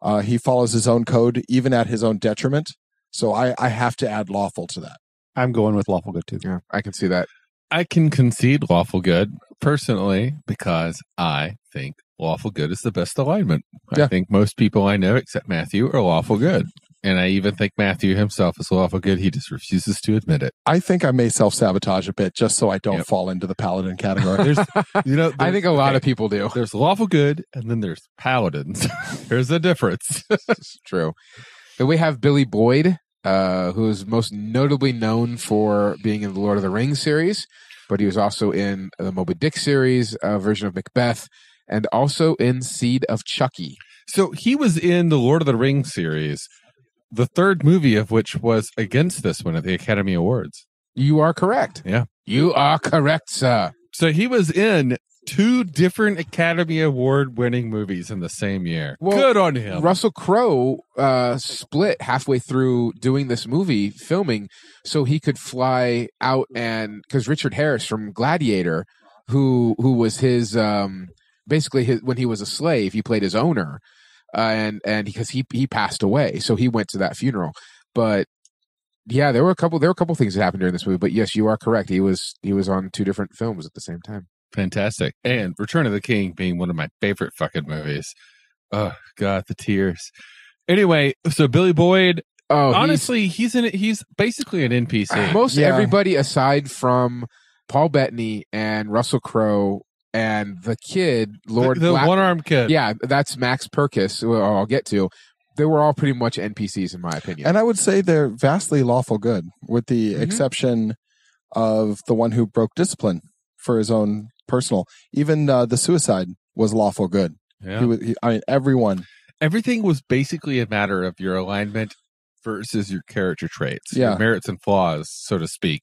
Uh, he follows his own code, even at his own detriment. So I, I have to add lawful to that. I'm going with lawful good, too. Yeah, I can see that. I can concede lawful good, personally, because I think lawful good is the best alignment. Yeah. I think most people I know, except Matthew, are lawful good. And I even think Matthew himself is lawful good. He just refuses to admit it. I think I may self-sabotage a bit just so I don't yep. fall into the paladin category. There's, you know, there's, I think a lot okay, of people do. There's lawful good, and then there's paladins. There's a difference. It's true. And we have Billy Boyd. uh, who is most notably known for being in the Lord of the Rings series, but he was also in the Moby Dick series, a version of Macbeth, and also in Seed of Chucky. So he was in the Lord of the Rings series, the third movie of which was against this one at the Academy Awards. You are correct. Yeah. You are correct, sir. So he was in two different Academy Award-winning movies in the same year. Well, good on him. Russell Crowe uh, split halfway through doing this movie, filming, so he could fly out and... Because Richard Harris from Gladiator, who who was his... Um, basically, his, when he was a slave, he played his owner, uh, and and because he he passed away, so he went to that funeral. But yeah, there were a couple there were a couple things that happened during this movie. But yes, you are correct. He was he was on two different films at the same time. Fantastic. And Return of the King being one of my favorite fucking movies. Oh God, the tears. Anyway, so Billy Boyd. Oh, honestly, he's he's, in, he's basically an N P C. Most yeah. everybody aside from Paul Bettany and Russell Crowe. And the kid, Lord... The, the Black- one-armed kid. Yeah, that's Max Perkis, who I'll get to. They were all pretty much N P Cs, in my opinion. And I would say they're vastly lawful good, with the mm-hmm. exception of the one who broke discipline for his own personal. Even uh, the suicide was lawful good. Yeah. He was, he, I mean, everyone. Everything was basically a matter of your alignment versus your character traits, yeah. your merits and flaws, so to speak.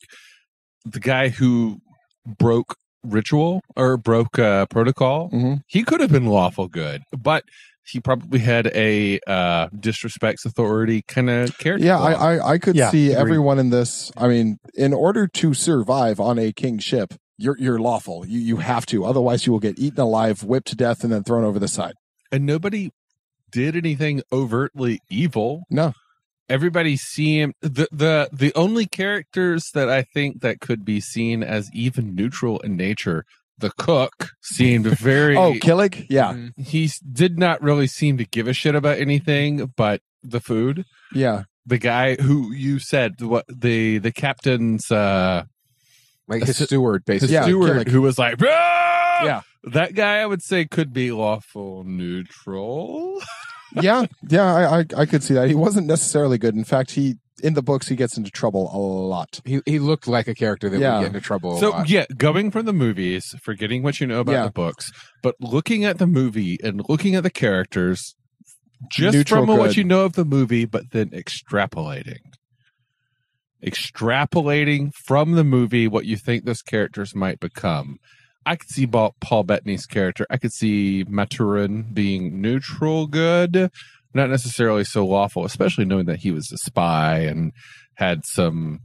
The guy who broke... ritual or broke uh, protocol, mm-hmm. he could have been lawful good, but he probably had a uh, disrespects authority kind of character. Yeah, I, I I could yeah, see agreed. everyone in this. I mean, in order to survive on a king ship, you're you're lawful. You you have to, otherwise you will get eaten alive, whipped to death, and then thrown over the side. And nobody did anything overtly evil. No. Everybody seemed the, the the only characters that I think that could be seen as even neutral in nature. The cook seemed very oh Killick, yeah. He did not really seem to give a shit about anything but the food. Yeah, the guy who you said what the the captain's uh, like his steward basically, his yeah, steward Killick. Who was like ah! yeah that guy I would say could be lawful neutral. yeah, yeah, I, I I could see that. He wasn't necessarily good. In fact, he in the books, he gets into trouble a lot. He he looked like a character that yeah. would get into trouble a so, lot. So, yeah, going from the movies, forgetting what you know about yeah. the books, but looking at the movie and looking at the characters, just Neutral from good. What you know of the movie, but then extrapolating. Extrapolating from the movie what you think those characters might become. I could see Paul Bettany's character. I could see Maturin being neutral good, not necessarily so lawful, especially knowing that he was a spy and had some,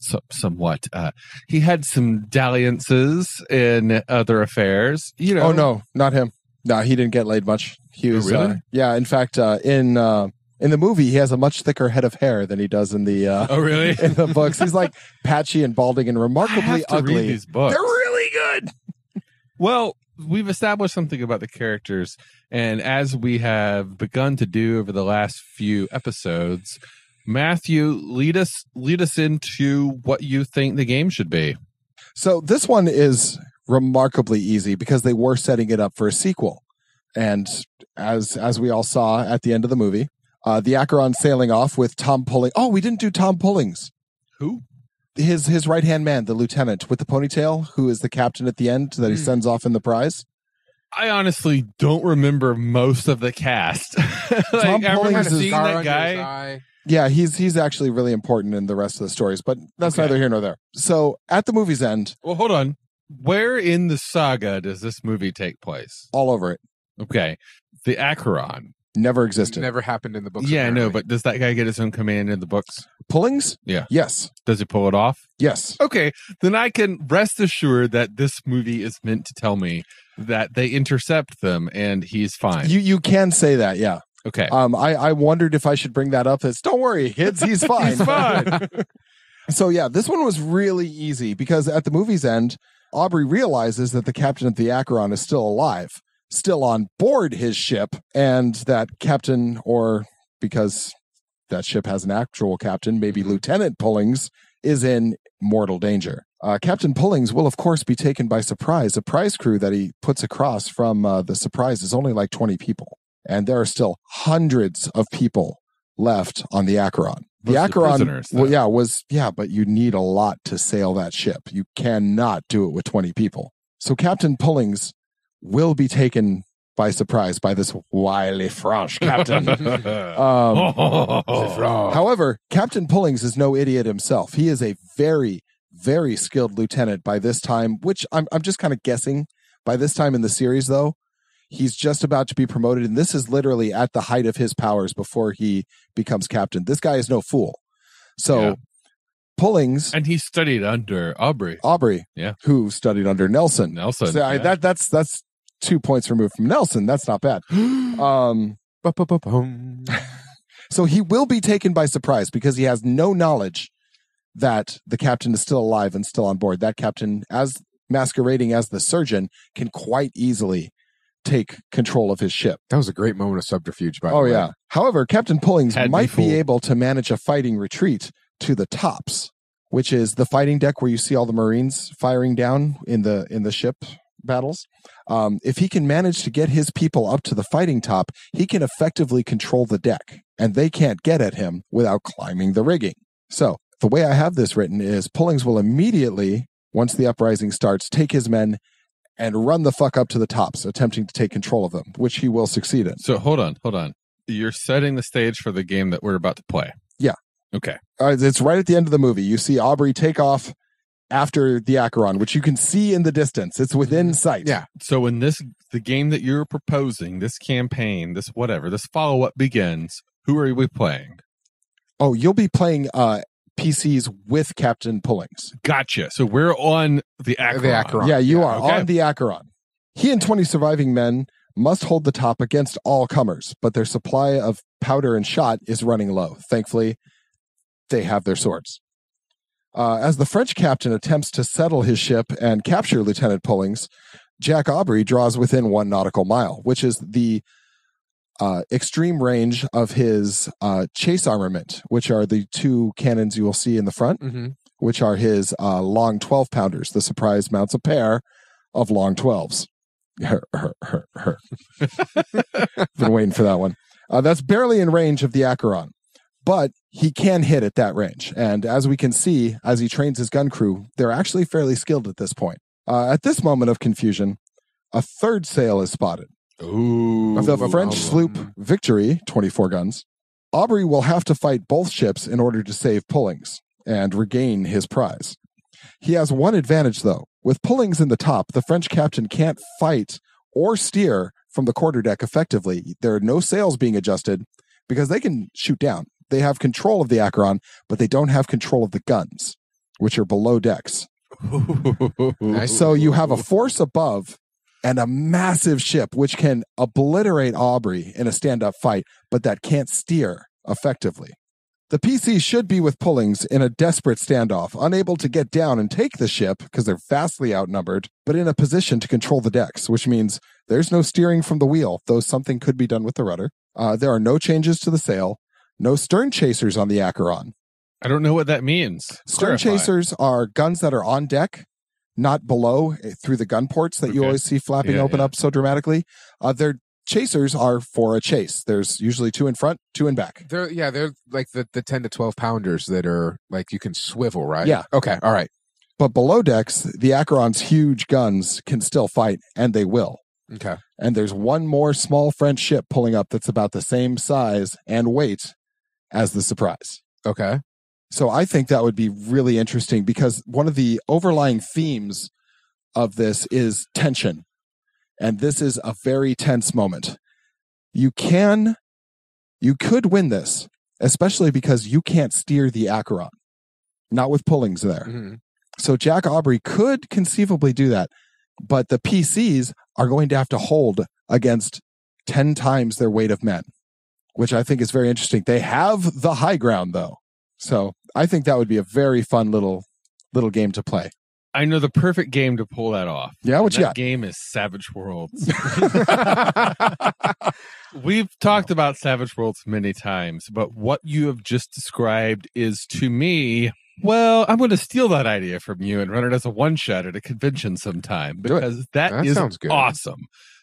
some somewhat, uh, he had some dalliances in other affairs. You know. Oh, no, not him. No, he didn't get laid much. He was, oh, really? uh, yeah, in fact, uh, in... Uh, in the movie, he has a much thicker head of hair than he does in the uh, oh really in the books. He's like patchy and balding and remarkably I have to ugly. Read these books. They're really good. Well, we've established something about the characters, and as we have begun to do over the last few episodes, Matthew, lead us lead us into what you think the game should be. So this one is remarkably easy because they were setting it up for a sequel, and as as we all saw at the end of the movie. Uh, the Acheron sailing off with Tom Pulling. Oh, we didn't do Tom Pullings. Who? His his right-hand man, the lieutenant with the ponytail, who is the captain at the end that he sends off in the prize. I honestly don't remember most of the cast. like, Tom Pullings is that guy. Yeah, he's he's actually really important in the rest of the stories, but that's okay. Neither here nor there. So at the movie's end. Well, hold on. Where in the saga does this movie take place? All over it. Okay. The Acheron. Never existed. Never happened in the books. Yeah, I know, but does that guy get his own command in the books? Pullings? Yeah. Yes. Does he pull it off? Yes. Okay, then I can rest assured that this movie is meant to tell me that they intercept them and he's fine. You you can say that, yeah. Okay. Um, I, I wondered if I should bring that up as, don't worry, kids, he's fine. he's fine. So, yeah, this one was really easy because at the movie's end, Aubrey realizes that the captain of the Acheron is still alive. Still on board his ship, and that captain, or because that ship has an actual captain, maybe Lieutenant Pullings, is in mortal danger. Uh, Captain Pullings will, of course, be taken by surprise. A prize crew that he puts across from uh, the surprise is only like twenty people, and there are still hundreds of people left on the Acheron. The Acheron, the well, yeah, was yeah, but you need a lot to sail that ship. You cannot do it with twenty people. So Captain Pullings will be taken by surprise by this wily French captain. um, however, Captain Pullings is no idiot himself. He is a very, very skilled lieutenant by this time, which I'm I'm just kind of guessing. By this time in the series, though, he's just about to be promoted, and this is literally at the height of his powers before he becomes captain. This guy is no fool. So yeah. Pullings, and he studied under Aubrey, Aubrey, yeah, who studied under Nelson. Nelson. So, yeah. I, that that's that's two points removed from Nelson. That's not bad. um, so he will be taken by surprise because he has no knowledge that the captain is still alive and still on board. That captain, as masquerading as the surgeon, can quite easily take control of his ship. That was a great moment of subterfuge, by the way. Oh, yeah. However, Captain Pullings might be able to manage a fighting retreat to the tops, which is the fighting deck where you see all the Marines firing down in the in the ship battles. Um, if he can manage to get his people up to the fighting top, he can effectively control the deck, and they can't get at him without climbing the rigging. So the way I have this written is Pullings will immediately, once the uprising starts, take his men and run the fuck up to the tops, attempting to take control of them, which he will succeed in. So hold on, hold on. You're setting the stage for the game that we're about to play. Yeah. Okay. Uh, it's right at the end of the movie. You see Aubrey take off after the Acheron, which you can see in the distance. It's within sight. Yeah. So when this, the game that you're proposing, this campaign, this whatever, this follow-up begins, who are we playing? Oh, you'll be playing... Uh, P Cs with Captain Pullings. Gotcha. So we're on the Acheron. The Acheron. Yeah, you yeah, are okay. on the Acheron. He and twenty surviving men must hold the top against all comers, but their supply of powder and shot is running low. Thankfully, they have their swords. Uh, as the French captain attempts to settle his ship and capture Lieutenant Pullings, Jack Aubrey draws within one nautical mile, which is the Uh, extreme range of his uh, chase armament, which are the two cannons you will see in the front, mm-hmm. which are his uh, long twelve pounders. The surprise mounts a pair of long twelves. Her, her, her, her. Been waiting for that one. Uh, that's barely in range of the Acheron, but he can hit at that range. And as we can see, as he trains his gun crew, they're actually fairly skilled at this point. Uh, at this moment of confusion, a third sail is spotted. Ooh, of the French sloop Victory, twenty-four guns. Aubrey will have to fight both ships in order to save Pullings and regain his prize. He has one advantage, though. With Pullings in the top, the French captain can't fight or steer from the quarterdeck effectively. There are no sails being adjusted because they can shoot down. They have control of the Acheron, but they don't have control of the guns, which are below decks. So you have a force above and a massive ship, which can obliterate Aubrey in a stand-up fight, but that can't steer effectively. The P C should be with Pullings in a desperate standoff, unable to get down and take the ship, because they're vastly outnumbered, but in a position to control the decks, which means there's no steering from the wheel, though something could be done with the rudder. Uh, there are no changes to the sail, no stern chasers on the Acheron. I don't know what that means. Stern chasers are guns that are on deck, not below, through the gun ports that okay. you always see flapping yeah, open yeah. up so dramatically. Uh, their chasers are for a chase. There's usually two in front, two in back. They're Yeah, they're like the, the ten to twelve pounders that are like you can swivel, right? Yeah. Okay, all right. But below decks, the Acheron's huge guns can still fight, and they will. Okay. And there's one more small French ship pulling up that's about the same size and weight as the Surprise. Okay. So I think that would be really interesting because one of the overlying themes of this is tension. And this is a very tense moment. You can, you could win this, especially because you can't steer the Acheron, not with Pullings there. Mm-hmm. So Jack Aubrey could conceivably do that, but the P Cs are going to have to hold against ten times their weight of men, which I think is very interesting. They have the high ground, though. So I think that would be a very fun little little game to play. I know the perfect game to pull that off. Yeah, what you got? That game is Savage Worlds. We've talked about Savage Worlds many times, but what you have just described is, to me, well, I'm going to steal that idea from you and run it as a one-shot at a convention sometime, because that, that is awesome.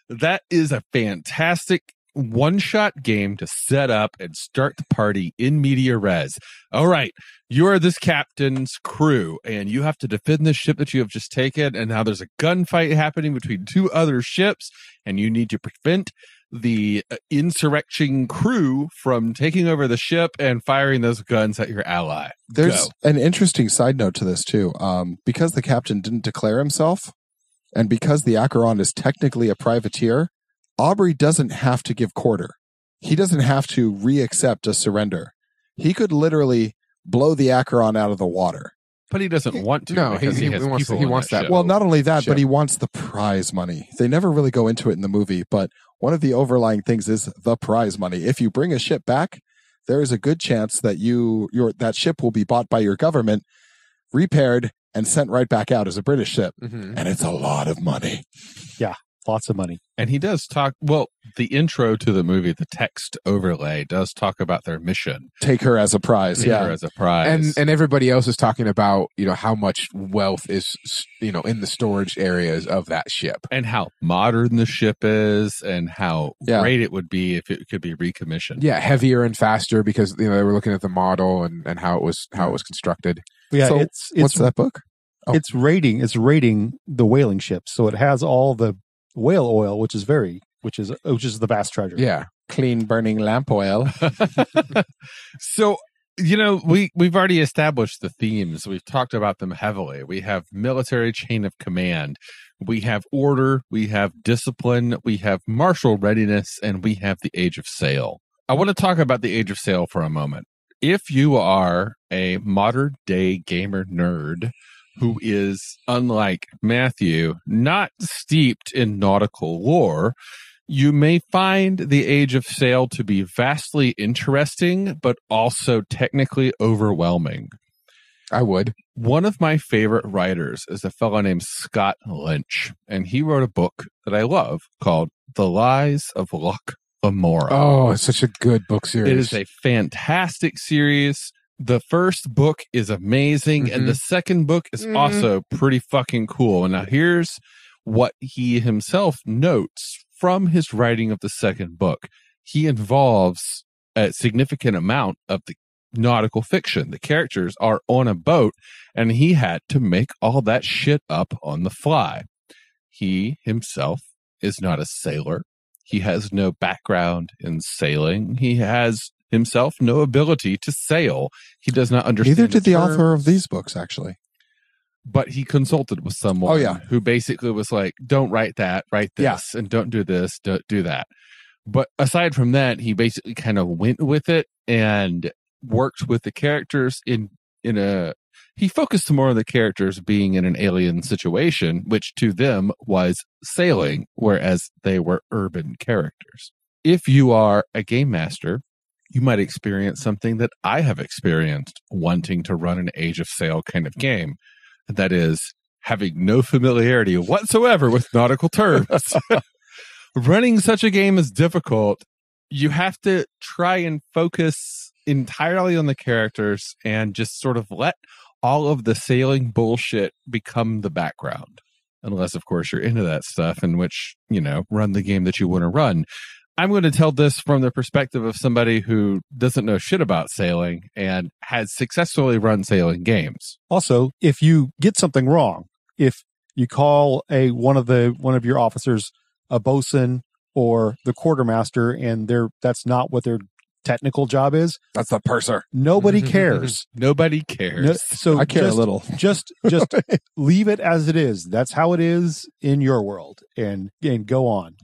That is a fantastic one-shot game to set up and start the party in media res. All right, you are this captain's crew, and you have to defend the ship that you have just taken, and now there's a gunfight happening between two other ships, and you need to prevent the insurrection crew from taking over the ship and firing those guns at your ally. There's Go. An interesting side note to this, too. Um, because the captain didn't declare himself, and because the Acheron is technically a privateer, Aubrey doesn't have to give quarter. He doesn't have to re-accept a surrender. He could literally blow the Acheron out of the water. But he doesn't he, want to. No, he, he, he wants, he wants that. Show. Well, not only that, show. but he wants the prize money. They never really go into it in the movie, but one of the overlying things is the prize money. If you bring a ship back, there is a good chance that you your that ship will be bought by your government, repaired, and sent right back out as a British ship. Mm-hmm. And it's a lot of money. Yeah. Lots of money. And he does talk, well, the intro to the movie, the text overlay does talk about their mission. Take her as a prize. Take yeah. her as a prize. And, and everybody else is talking about, you know, how much wealth is, you know, in the storage areas of that ship. And how modern the ship is and how yeah. great it would be if it could be recommissioned. Yeah, heavier and faster because, you know, they were looking at the model and, and how it was how it was constructed. Yeah, so it's, it's, what's that book? Oh. It's rating, it's rating the whaling ships. So it has all the whale oil, which is very, which is, which is the vast treasure. Yeah. Clean burning lamp oil. So, you know, we, we've already established the themes. We've talked about them heavily. We have military chain of command. We have order. We have discipline. We have martial readiness, and we have the age of sail. I want to talk about the age of sail for a moment. If you are a modern day gamer nerd, who is, unlike Matthew, not steeped in nautical lore, you may find the Age of Sail to be vastly interesting, but also technically overwhelming. I would. One of my favorite writers is a fellow named Scott Lynch, and he wrote a book that I love called The Lies of Locke Lamora. Oh, it's such a good book series. It is a fantastic series. The first book is amazing, mm-hmm. and the second book is mm-hmm. also pretty fucking cool. And now here's what he himself notes from his writing of the second book. He involves a significant amount of the nautical fiction. The characters are on a boat, and he had to make all that shit up on the fly. He himself is not a sailor. He has no background in sailing. He has... himself no ability to sail. He does not understand. Neither did the, the author of these books, actually. But he consulted with someone oh, yeah. who basically was like, don't write that, write this, yeah. and don't do this, don't do that. But aside from that, he basically kind of went with it and worked with the characters in in a... He focused more on the characters being in an alien situation, which to them was sailing, whereas they were urban characters. If you are a game master, you might experience something that I have experienced wanting to run an Age of Sail kind of game. And that is having no familiarity whatsoever with nautical terms. Running such a game is difficult. You have to try and focus entirely on the characters and just sort of let all of the sailing bullshit become the background. Unless, of course, you're into that stuff, in which, you know, run the game that you want to run. I'm going to tell this from the perspective of somebody who doesn't know shit about sailing and has successfully run sailing games. Also, if you get something wrong, if you call a one of the one of your officers a bosun or the quartermaster, and they're that's not what their technical job is, that's the purser. Nobody cares. Nobody cares. No, so I care just, a little. Just just leave it as it is. That's how it is in your world, and and go on.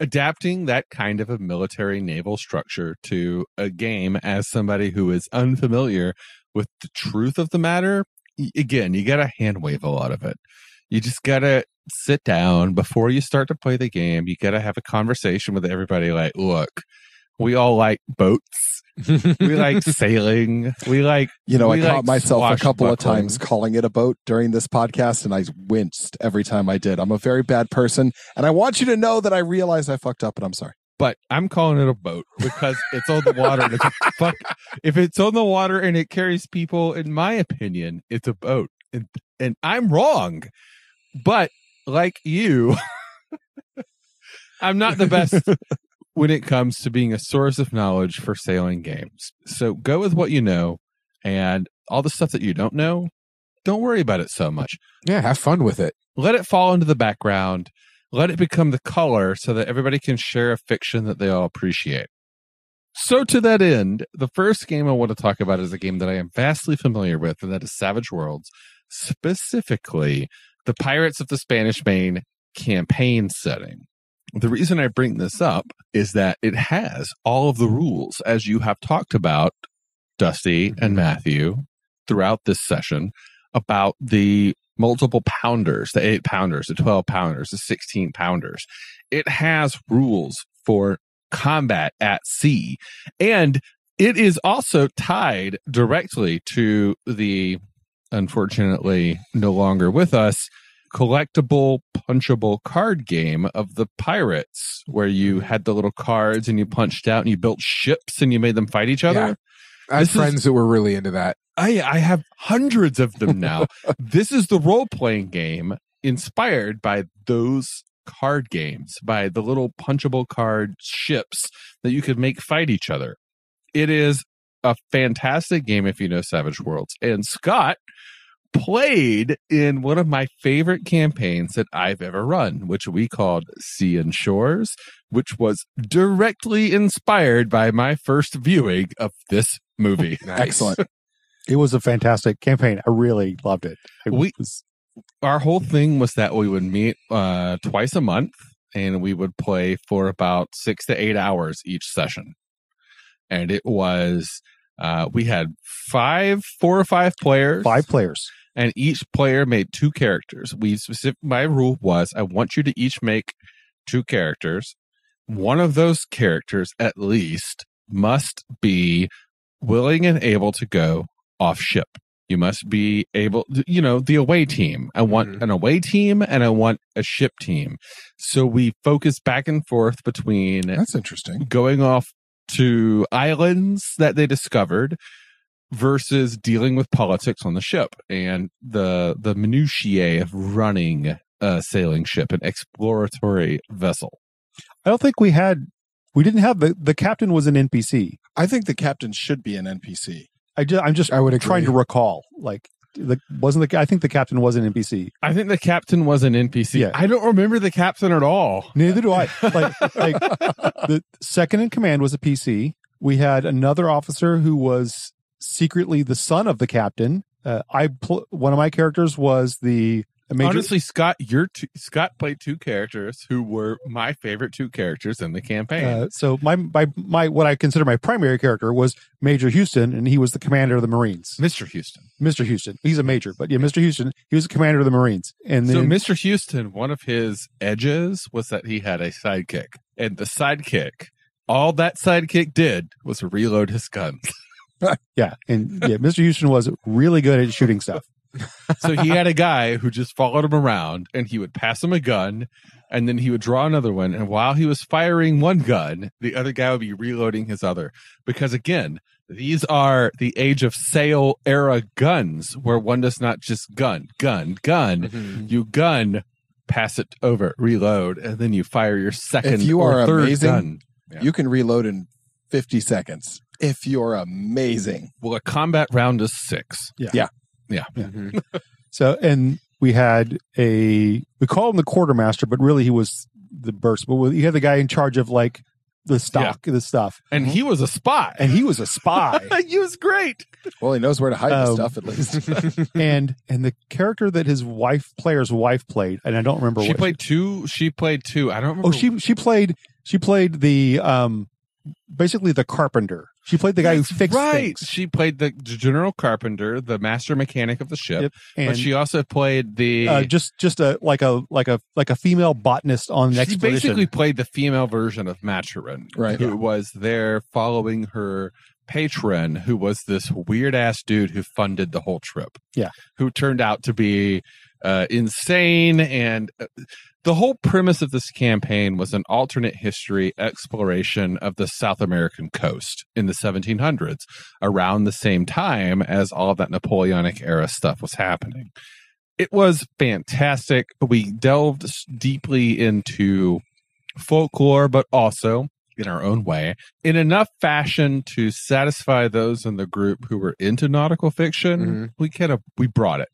Adapting that kind of a military naval structure to a game as somebody who is unfamiliar with the truth of the matter, again, you got to hand wave a lot of it. You just got to sit down before you start to play the game. You got to have a conversation with everybody like, look, we all like boats. We like sailing. We like, you know, I caught like myself a couple buckling. of times calling it a boat during this podcast, and I winced every time I did. I'm a very bad person, and I want you to know that I realize I fucked up, and I'm sorry. But I'm calling it a boat because it's on the water. And it's fuck, if it's on the water and it carries people, in my opinion, it's a boat. And, and I'm wrong. But like you, I'm not the best when it comes to being a source of knowledge for sailing games. So go with what you know, and all the stuff that you don't know, don't worry about it so much. Yeah, have fun with it. Let it fall into the background. Let it become the color so that everybody can share a fiction that they all appreciate. So to that end, the first game I want to talk about is a game that I am vastly familiar with, and that is Savage Worlds, specifically the Pirates of the Spanish Main campaign setting. The reason I bring this up is that it has all of the rules, as you have talked about, Dusty and Matthew, throughout this session, about the multiple pounders, the eight pounders, the twelve pounders, the sixteen pounders. It has rules for combat at sea, and it is also tied directly to the, unfortunately no longer with us, collectible punchable card game of the Pirates, where you had the little cards and you punched out and you built ships and you made them fight each other. Yeah. I had friends is, that were really into that. I, I have hundreds of them now. This is the role-playing game inspired by those card games, by the little punchable card ships that you could make fight each other. It is a fantastic game if you know Savage Worlds. And Scott played in one of my favorite campaigns that I've ever run, which we called Sea and Shores, which was directly inspired by my first viewing of this movie. Nice. Excellent. It was a fantastic campaign. I really loved it. it we, was... Our whole thing was that we would meet uh, twice a month, and we would play for about six to eight hours each session. And it was, uh, we had five, four or five players. Five players. And each player made two characters. We specific, my rule was, I want you to each make two characters. One of those characters, at least, must be willing and able to go off ship. You must be able, you know, the away team. I want mm-hmm. an away team, and I want a ship team. So we focus back and forth between that's interesting going off to islands that they discovered versus dealing with politics on the ship and the the minutiae of running a sailing ship, an exploratory vessel. I don't think we had we didn't have the the captain was an N P C. I think the captain should be an N P C. I just, I'm just I would trying to recall, like, the, wasn't the I think the captain was an N P C. I think the captain was an N P C. Yeah. I don't remember the captain at all. Neither do I. like, like the second in command was a P C. We had another officer who was secretly the son of the captain. Uh, I pl- one of my characters was the major. Honestly, Scott, your two, Scott played two characters who were my favorite two characters in the campaign. Uh, so my, my my what I consider my primary character was Major Houston, and he was the commander of the Marines. Mister Houston. Mister Houston. He's a major, but yeah, Mister Houston, he was the commander of the Marines. And then, so Mister Houston, one of his edges was that he had a sidekick, and the sidekick, all that sidekick did was reload his guns. yeah, and yeah, Mister Houston was really good at shooting stuff. So he had a guy who just followed him around, and he would pass him a gun, and then he would draw another one. And while he was firing one gun, the other guy would be reloading his other. Because again, these are the Age of Sail era guns where one does not just gun, gun, gun. Mm-hmm. You gun, pass it over, reload, and then you fire your second if you or are third amazing, gun. Yeah. You can reload in fifty seconds if you're amazing. Well, a combat round is six. Yeah. Yeah. Yeah. Mm-hmm. So, and we had a, we call him the quartermaster, but really he was the burst. But he had the guy in charge of like the stock, yeah. the stuff. And he was a spy. And he was a spy. He was great. Well, he knows where to hide um, the stuff at least. and and the character that his wife, player's wife played, and I don't remember. She what played she, two. She played two. I don't remember. Oh, she she played she played the um basically the carpenter. She played the guy That's who fixed right. things. She played the general carpenter, the master mechanic of the ship, yep. and but she also played the uh, just just a like a like a like a female botanist on an she expedition. She basically played the female version of Maturin, right? Who yeah. was there following her patron, who was this weird ass dude who funded the whole trip. Yeah, who turned out to be uh, insane, and the whole premise of this campaign was an alternate history exploration of the South American coast in the seventeen hundreds, around the same time as all of that Napoleonic era stuff was happening. It was fantastic. We delved deeply into folklore, but also in our own way, in enough fashion to satisfy those in the group who were into nautical fiction. Mm-hmm. We kind of, we brought it.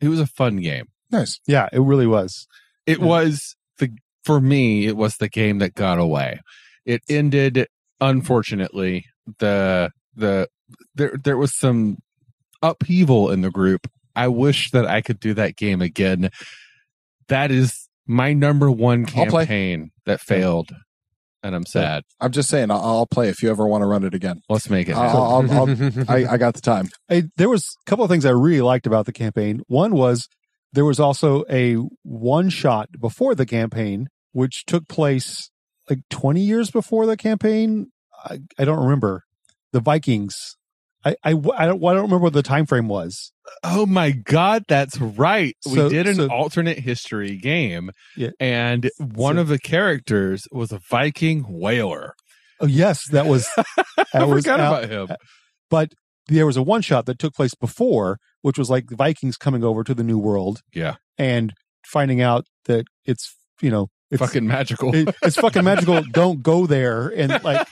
It was a fun game. Nice. Yeah, it really was. It yeah. was, the for me, it was the game that got away. It ended, unfortunately, the, the there there was some upheaval in the group. I wish that I could do that game again. That is my number one campaign that failed. And I'm sad. I'm just saying, I'll, I'll play if you ever want to run it again. Let's make it. I'll, I'll, I'll, I, I got the time. I, there was a couple of things I really liked about the campaign. One was there was also a one-shot before the campaign, which took place like twenty years before the campaign. I, I don't remember. The Vikings. I, I, I, don't, I don't remember what the time frame was. Oh, my God. That's right. So, we did an so, alternate history game. Yeah. And one so, of the characters was a Viking whaler. Oh, yes. That was. That I was forgot out, about him. But there was a one shot that took place before, which was like the Vikings coming over to the New World. Yeah. And finding out that it's, you know, it's fucking magical. it, it's fucking magical. Don't go there. And like,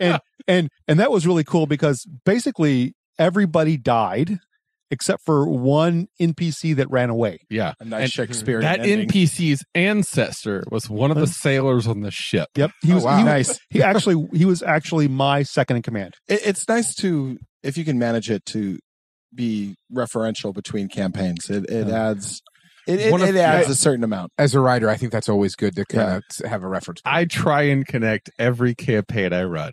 and, and, and that was really cool because basically everybody died except for one N P C that ran away. Yeah. A nice and Shakespearean That ending. N P C's ancestor was one of the sailors on the ship. Yep. He was oh, wow. he, nice. He actually, he was actually my second in command. It, it's nice to, if you can manage it to be referential between campaigns, it, it yeah. adds, It, it, of, it adds I, a certain amount. As a writer, I think that's always good to kind yeah. of have a reference. I try and connect every campaign I run.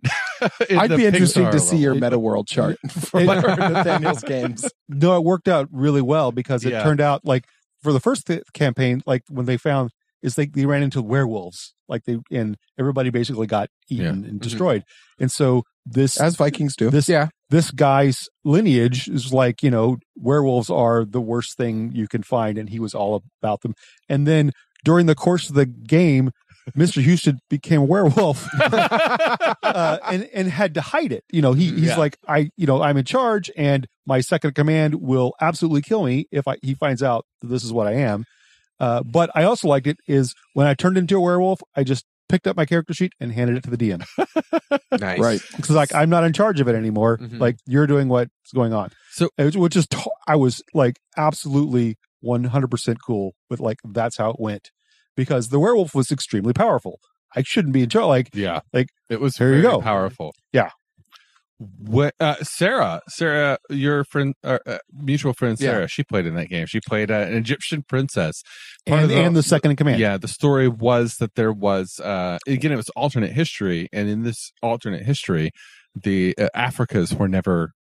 In I'd be interested to see your meta world chart for Nathaniel's games. No, it worked out really well because it yeah. turned out like for the first th- campaign, like when they found is like they ran into werewolves, like they and everybody basically got eaten yeah. and destroyed. Mm-hmm. And so this, as Vikings do, this yeah. this guy's lineage is like, you know, werewolves are the worst thing you can find. And he was all about them. And then during the course of the game, Mister Houston became a werewolf uh, and, and had to hide it. You know, he, he's yeah. like, I, you know, I'm in charge and my second command will absolutely kill me if I, he finds out that this is what I am. Uh, but I also liked it is when I turned into a werewolf, I just picked up my character sheet and handed it to the D M. Nice. Right. Because like, I'm not in charge of it anymore. Mm-hmm. Like you're doing what's going on. So it, which is, t- I was like absolutely one hundred percent cool with like, that's how it went because the werewolf was extremely powerful. I shouldn't be in charge. Like, yeah, like it was here you go. Powerful. Yeah. What, uh, Sarah, Sarah, your friend, uh, uh, mutual friend, Sarah, yeah. she played in that game. She played uh, an Egyptian princess. Part and, of the, and the second in command. Yeah. The story was that there was, uh, again, it was alternate history. And in this alternate history, the uh, Africas were never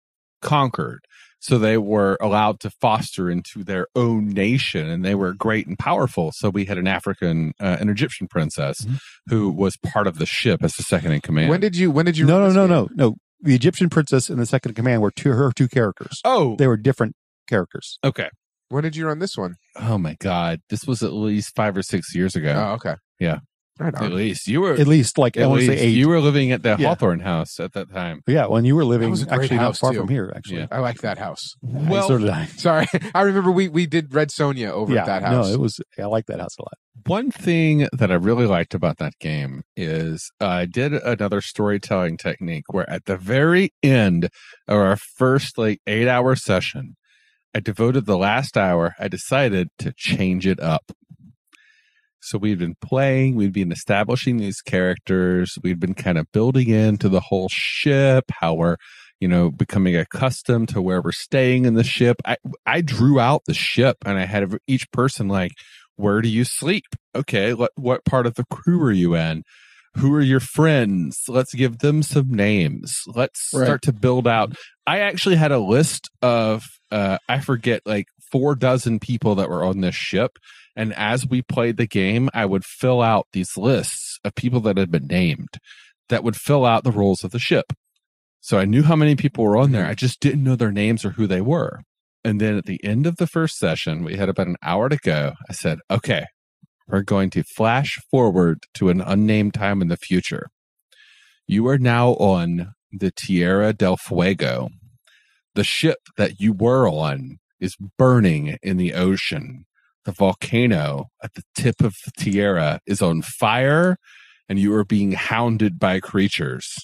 conquered. So they were allowed to foster into their own nation and they were great and powerful. So we had an African, uh, an Egyptian princess mm-hmm. who was part of the ship as the second in command. When did you, when did you? No, no, no, no, no, no. The Egyptian princess and the second in command were two her two characters. Oh. They were different characters. Okay. When did you run this one? Oh my God. This was at least five or six years ago. Oh, okay. Yeah. Right on. At least you were at least like at I want least, to say eight. You were living at the yeah. Hawthorne house at that time. Yeah, when you were living actually not far too. From here, actually. Yeah. I like that house. Well, I, so did I. Sorry. I remember we we did Red Sonja over yeah, at that house. No, it was I like that house a lot. One thing that I really liked about that game is uh, I did another storytelling technique where at the very end of our first like eight hour session, I devoted the last hour, I decided to change it up. So we'd been playing, we'd been establishing these characters, we'd been kind of building into the whole ship, how we're, you know, becoming accustomed to where we're staying in the ship. I, I drew out the ship and I had each person like, where do you sleep? Okay, what, what part of the crew are you in? Who are your friends? Let's give them some names. Let's right. start to build out. I actually had a list of, uh, I forget, like four dozen people that were on this ship. And as we played the game, I would fill out these lists of people that had been named that would fill out the roles of the ship. So I knew how many people were on there. I just didn't know their names or who they were. And then at the end of the first session, we had about an hour to go. I said, okay, we're going to flash forward to an unnamed time in the future. You are now on the Tierra del Fuego. The ship that you were on is burning in the ocean. The volcano at the tip of the Tierra is on fire and you are being hounded by creatures.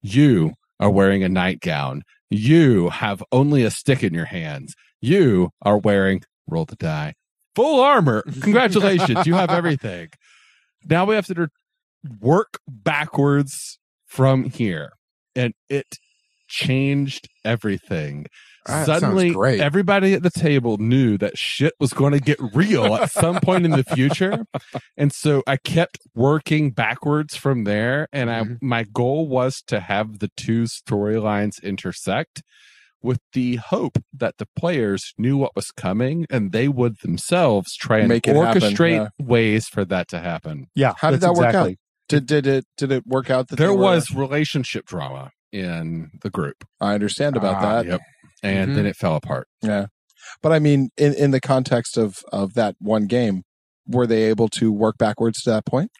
You are wearing a nightgown. You have only a stick in your hands. You are wearing, roll the die, full armor. Congratulations, you have everything. Now we have to work backwards from here. And it changed everything. That Suddenly, everybody at the table knew that shit was going to get real at some point in the future. And so I kept working backwards from there. And I, mm-hmm. my goal was to have the two storylines intersect with the hope that the players knew what was coming and they would themselves try and Make orchestrate happen, yeah. ways for that to happen. Yeah. How did that exactly. work out? Did, did, it, did it work out? That There was relationship drama in the group. I understand about ah, that. Yep. And mm-hmm. then it fell apart. Yeah. But I mean, in, in the context of, of that one game, were they able to work backwards to that point?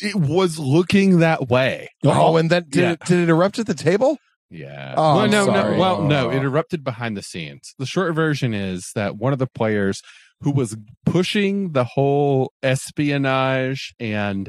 It was looking that way. Oh, oh and then did, yeah. it, did it erupt at the table? Yeah. Oh, well, no, no, well, no, it erupted behind the scenes. The short version is that one of the players who was pushing the whole espionage and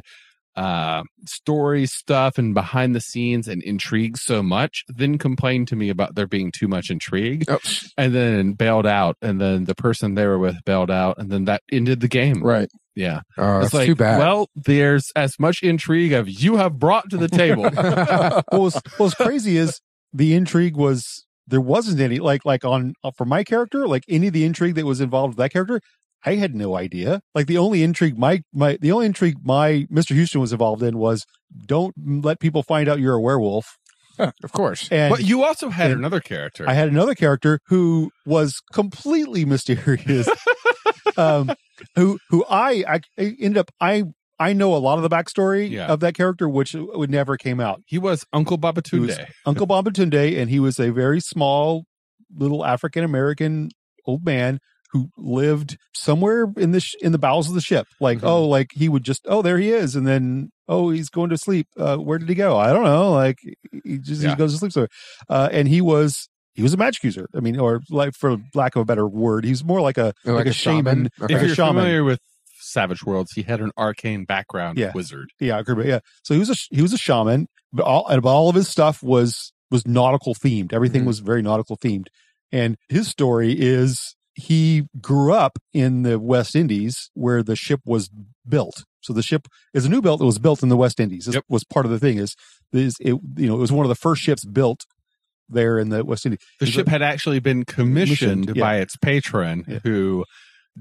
uh story stuff and behind the scenes and intrigue so much then complained to me about there being too much intrigue oh. and then bailed out, and then the person they were with bailed out, and then that ended the game. Right. Yeah. Oh, it's like, too bad. Well, there's as much intrigue of you have brought to the table. What was, what was crazy is the intrigue was there wasn't any like like on for my character, like any of the intrigue that was involved with that character, I had no idea. Like the only intrigue my my the only intrigue my Mister Houston was involved in was don't let people find out you're a werewolf. Huh, of course. And but you also had another character. I had another character who was completely mysterious. um who who I I ended up I I know a lot of the backstory yeah. of that character, which would never came out. He was Uncle Babatunde. Uncle Babatunde, and he was a very small little African American old man who lived somewhere in the sh in the bowels of the ship. Like, mm-hmm. oh, like he would just, oh, there he is. And then, oh, he's going to sleep. Uh, where did he go? I don't know. Like he just yeah. he goes to sleep somewhere. Uh, and he was, he was a magic user. I mean, or like for lack of a better word, he's more like a, like, like a, a shaman. shaman. Okay. If you're shaman. familiar with Savage Worlds, he had an arcane background yeah. wizard. Yeah. Yeah. So he was a, he was a shaman, but all, and all of his stuff was, was nautical themed. Everything mm-hmm. was very nautical themed. And his story is, he grew up in the West Indies where the ship was built. So the ship is a new built that was built in the West Indies. This yep. was part of the thing is, is it, you know, it was one of the first ships built there in the West Indies. The ship had actually been commissioned, commissioned yeah. by its patron yeah. who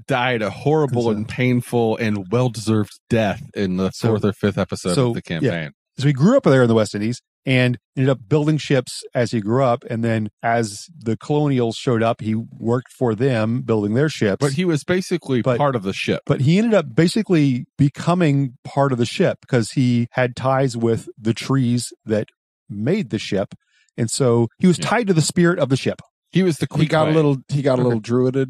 died a horrible and painful and well-deserved death in the fourth so, or fifth episode so, of the campaign. Yeah. So he grew up there in the West Indies and ended up building ships as he grew up. And then as the colonials showed up, he worked for them building their ships. But he was basically but, part of the ship. But he ended up basically becoming part of the ship because he had ties with the trees that made the ship. And so he was yeah. tied to the spirit of the ship. He was the He got way. a little, he got a little druided.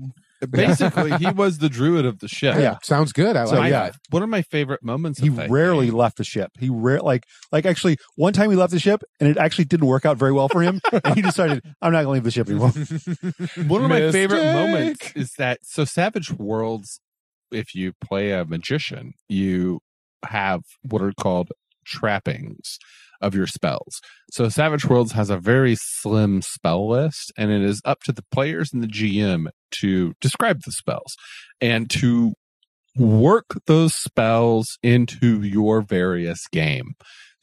Basically, he was the druid of the ship. Yeah, sounds good. I like so yeah. One of my favorite moments. He of rarely game. left the ship. He rare like like actually one time he left the ship and it actually didn't work out very well for him. And he decided, I'm not going to leave the ship anymore. One of Mistake. my favorite moments is that so Savage Worlds, if you play a magician, you have what are called trappings of your spells. So Savage Worlds has a very slim spell list, and it is up to the players and the G M to describe the spells and to work those spells into your various game.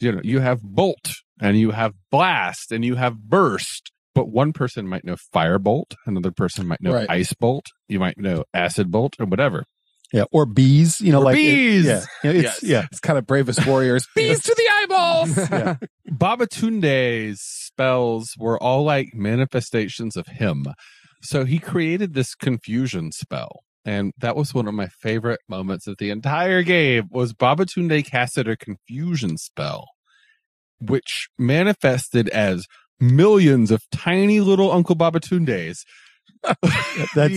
You know, you have Bolt and you have Blast and you have Burst, but one person might know Firebolt, another person might know right. Ice Bolt, you might know Acid Bolt or whatever. Yeah, or bees, you know, or like bees. It, yeah, it's yes. yeah, it's kind of Bravest Warriors. Bees to the eyeballs. yeah. Babatunde's spells were all like manifestations of him, so he created this confusion spell, and that was one of my favorite moments of the entire game. Was Babatunde casted a confusion spell, which manifested as millions of tiny little Uncle Babatundes. That's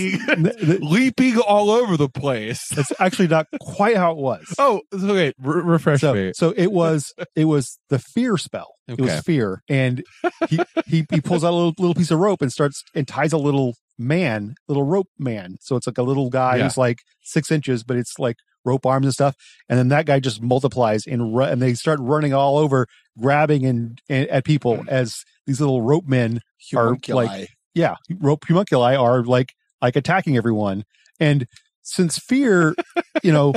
leaping all over the place. That's actually not quite how it was. Oh, okay. Re refresh so, me. So it was it was the fear spell. Okay. It was fear, and he, he he pulls out a little little piece of rope and starts and ties a little man, little rope man. So it's like a little guy yeah. who's like six inches, but it's like rope arms and stuff. And then that guy just multiplies and ru- and they start running all over, grabbing and, and at people as these little rope men homunculi. are like, yeah, rope homunculi are like, like attacking everyone. And since fear, you know,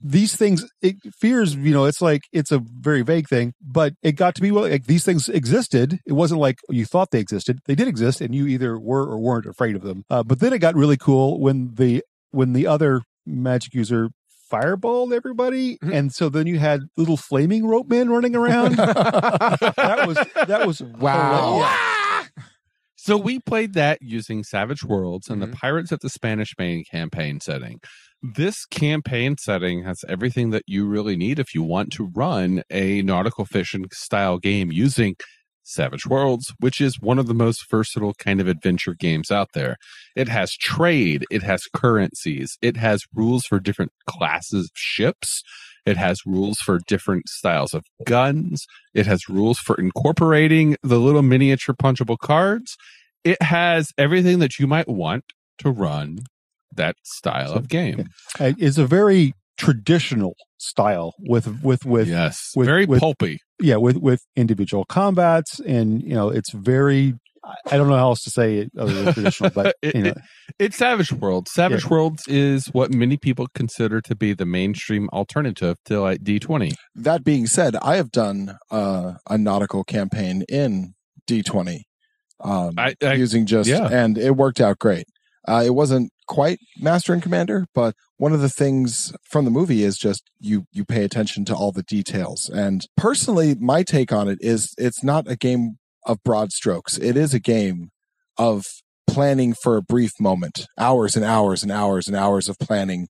these things, it, fears, you know, it's like, it's a very vague thing, but it got to be, well, like these things existed. It wasn't like you thought they existed. They did exist and you either were or weren't afraid of them. Uh, but then it got really cool when the, when the other magic user fireballed everybody. Mm-hmm. And so then you had little flaming rope men running around. that was, that was, wow. wow. So we played that using Savage Worlds and mm-hmm. the Pirates of the Spanish Main campaign setting. This campaign setting has everything that you really need if you want to run a nautical fishing style game using Savage Worlds, which is one of the most versatile kind of adventure games out there. It has trade. It has currencies. It has rules for different classes of ships. It has rules for different styles of guns. It has rules for incorporating the little miniature punchable cards. It has everything that you might want to run that style of game. It's a very traditional style with with with yes, with, very with, pulpy. Yeah, with with individual combats, and you know, it's very. I don't know how else to say it other than traditional, but you know. it, it, it's Savage Worlds. Savage yeah. Worlds is what many people consider to be the mainstream alternative to like D twenty. That being said, I have done uh, a nautical campaign in D twenty um, I, I, using just, yeah. and it worked out great. Uh, it wasn't quite Master and Commander, but one of the things from the movie is just you you pay attention to all the details. And personally, my take on it is it's not a game of broad strokes. It is a game of planning for a brief moment, hours and hours and hours and hours of planning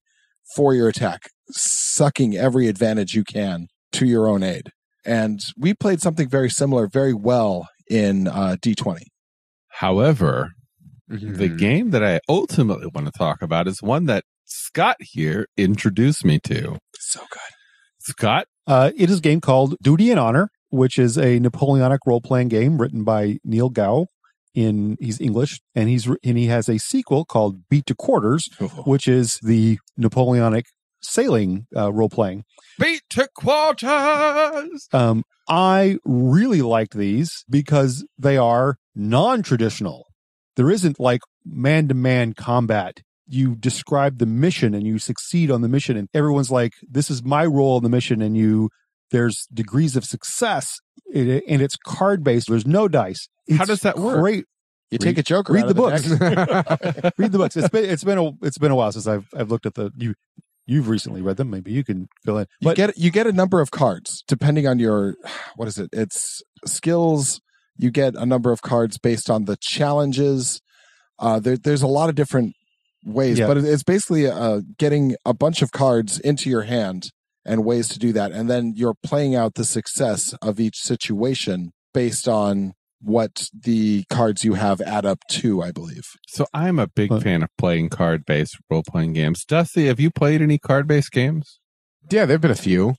for your attack, sucking every advantage you can to your own aid. And we played something very similar very well in uh, D twenty. However, mm-hmm. the game that I ultimately want to talk about is one that Scott here introduced me to. So good. Scott? Uh, it is a game called Duty and Honor, which is a Napoleonic role-playing game written by Neil Gow. In he's English, and he's and he has a sequel called Beat to Quarters, oh. which is the Napoleonic sailing uh, role-playing. Beat to Quarters! Um, I really liked these because they are non-traditional. There isn't, like, man-to-man combat. You describe the mission, and you succeed on the mission, and everyone's like, this is my role in the mission, and you... There's degrees of success, it, and it's card-based. There's no dice. It's How does that work? Great. You read, take a joker. Read out the, out the books. Read the books. It's been it's been a it's been a while since I've I've looked at the you. You've recently read them. Maybe you can fill in. But, you get you get a number of cards depending on your what is it? It's skills. You get a number of cards based on the challenges. Uh, there, there's a lot of different ways, yeah. but it's basically uh, getting a bunch of cards into your hand. And ways to do that. And then you're playing out the success of each situation based on what the cards you have add up to, I believe. So I'm a big uh, fan of playing card-based role-playing games. Dusty, have you played any card-based games? Yeah, there have been a few.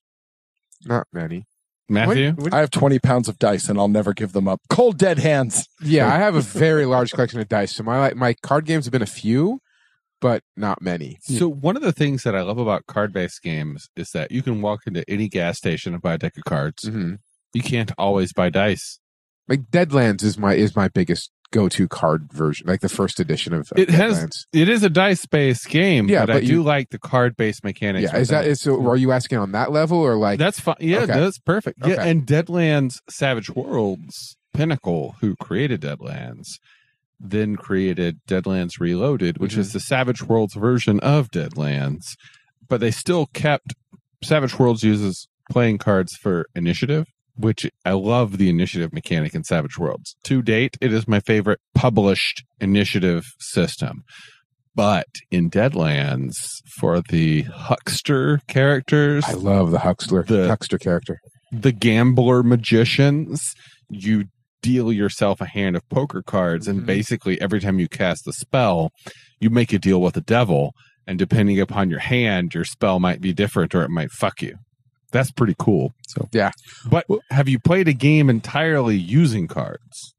Not many. Matthew? What, what, I have twenty pounds of dice, and I'll never give them up. Cold, dead hands! Yeah, I have a very large collection of dice. So my my card games have been a few. But not many. So one of the things that I love about card-based games is that you can walk into any gas station and buy a deck of cards. Mm-hmm. You can't always buy dice. Like Deadlands is my is my biggest go-to card version, like the first edition of, of it Deadlands. Has, it is a dice-based game, yeah, but, but I you, do like the card-based mechanics. Yeah, is that, is, so are you asking on that level or like... That's fine. Yeah, okay. That's perfect. Okay. Yeah, and Deadlands, Savage Worlds, Pinnacle, who created Deadlands... then created Deadlands Reloaded, which mm-hmm. is the Savage Worlds version of Deadlands. But they still kept... Savage Worlds uses playing cards for initiative, which I love the initiative mechanic in Savage Worlds. To date, it is my favorite published initiative system. But in Deadlands, for the Huckster characters... I love the Huckster, the, Huckster character. The Gambler Magicians, you deal yourself a hand of poker cards, and mm-hmm. basically every time you cast a spell, you make a deal with the devil, and depending upon your hand, your spell might be different or it might fuck you. That's pretty cool. So yeah. But have you played a game entirely using cards?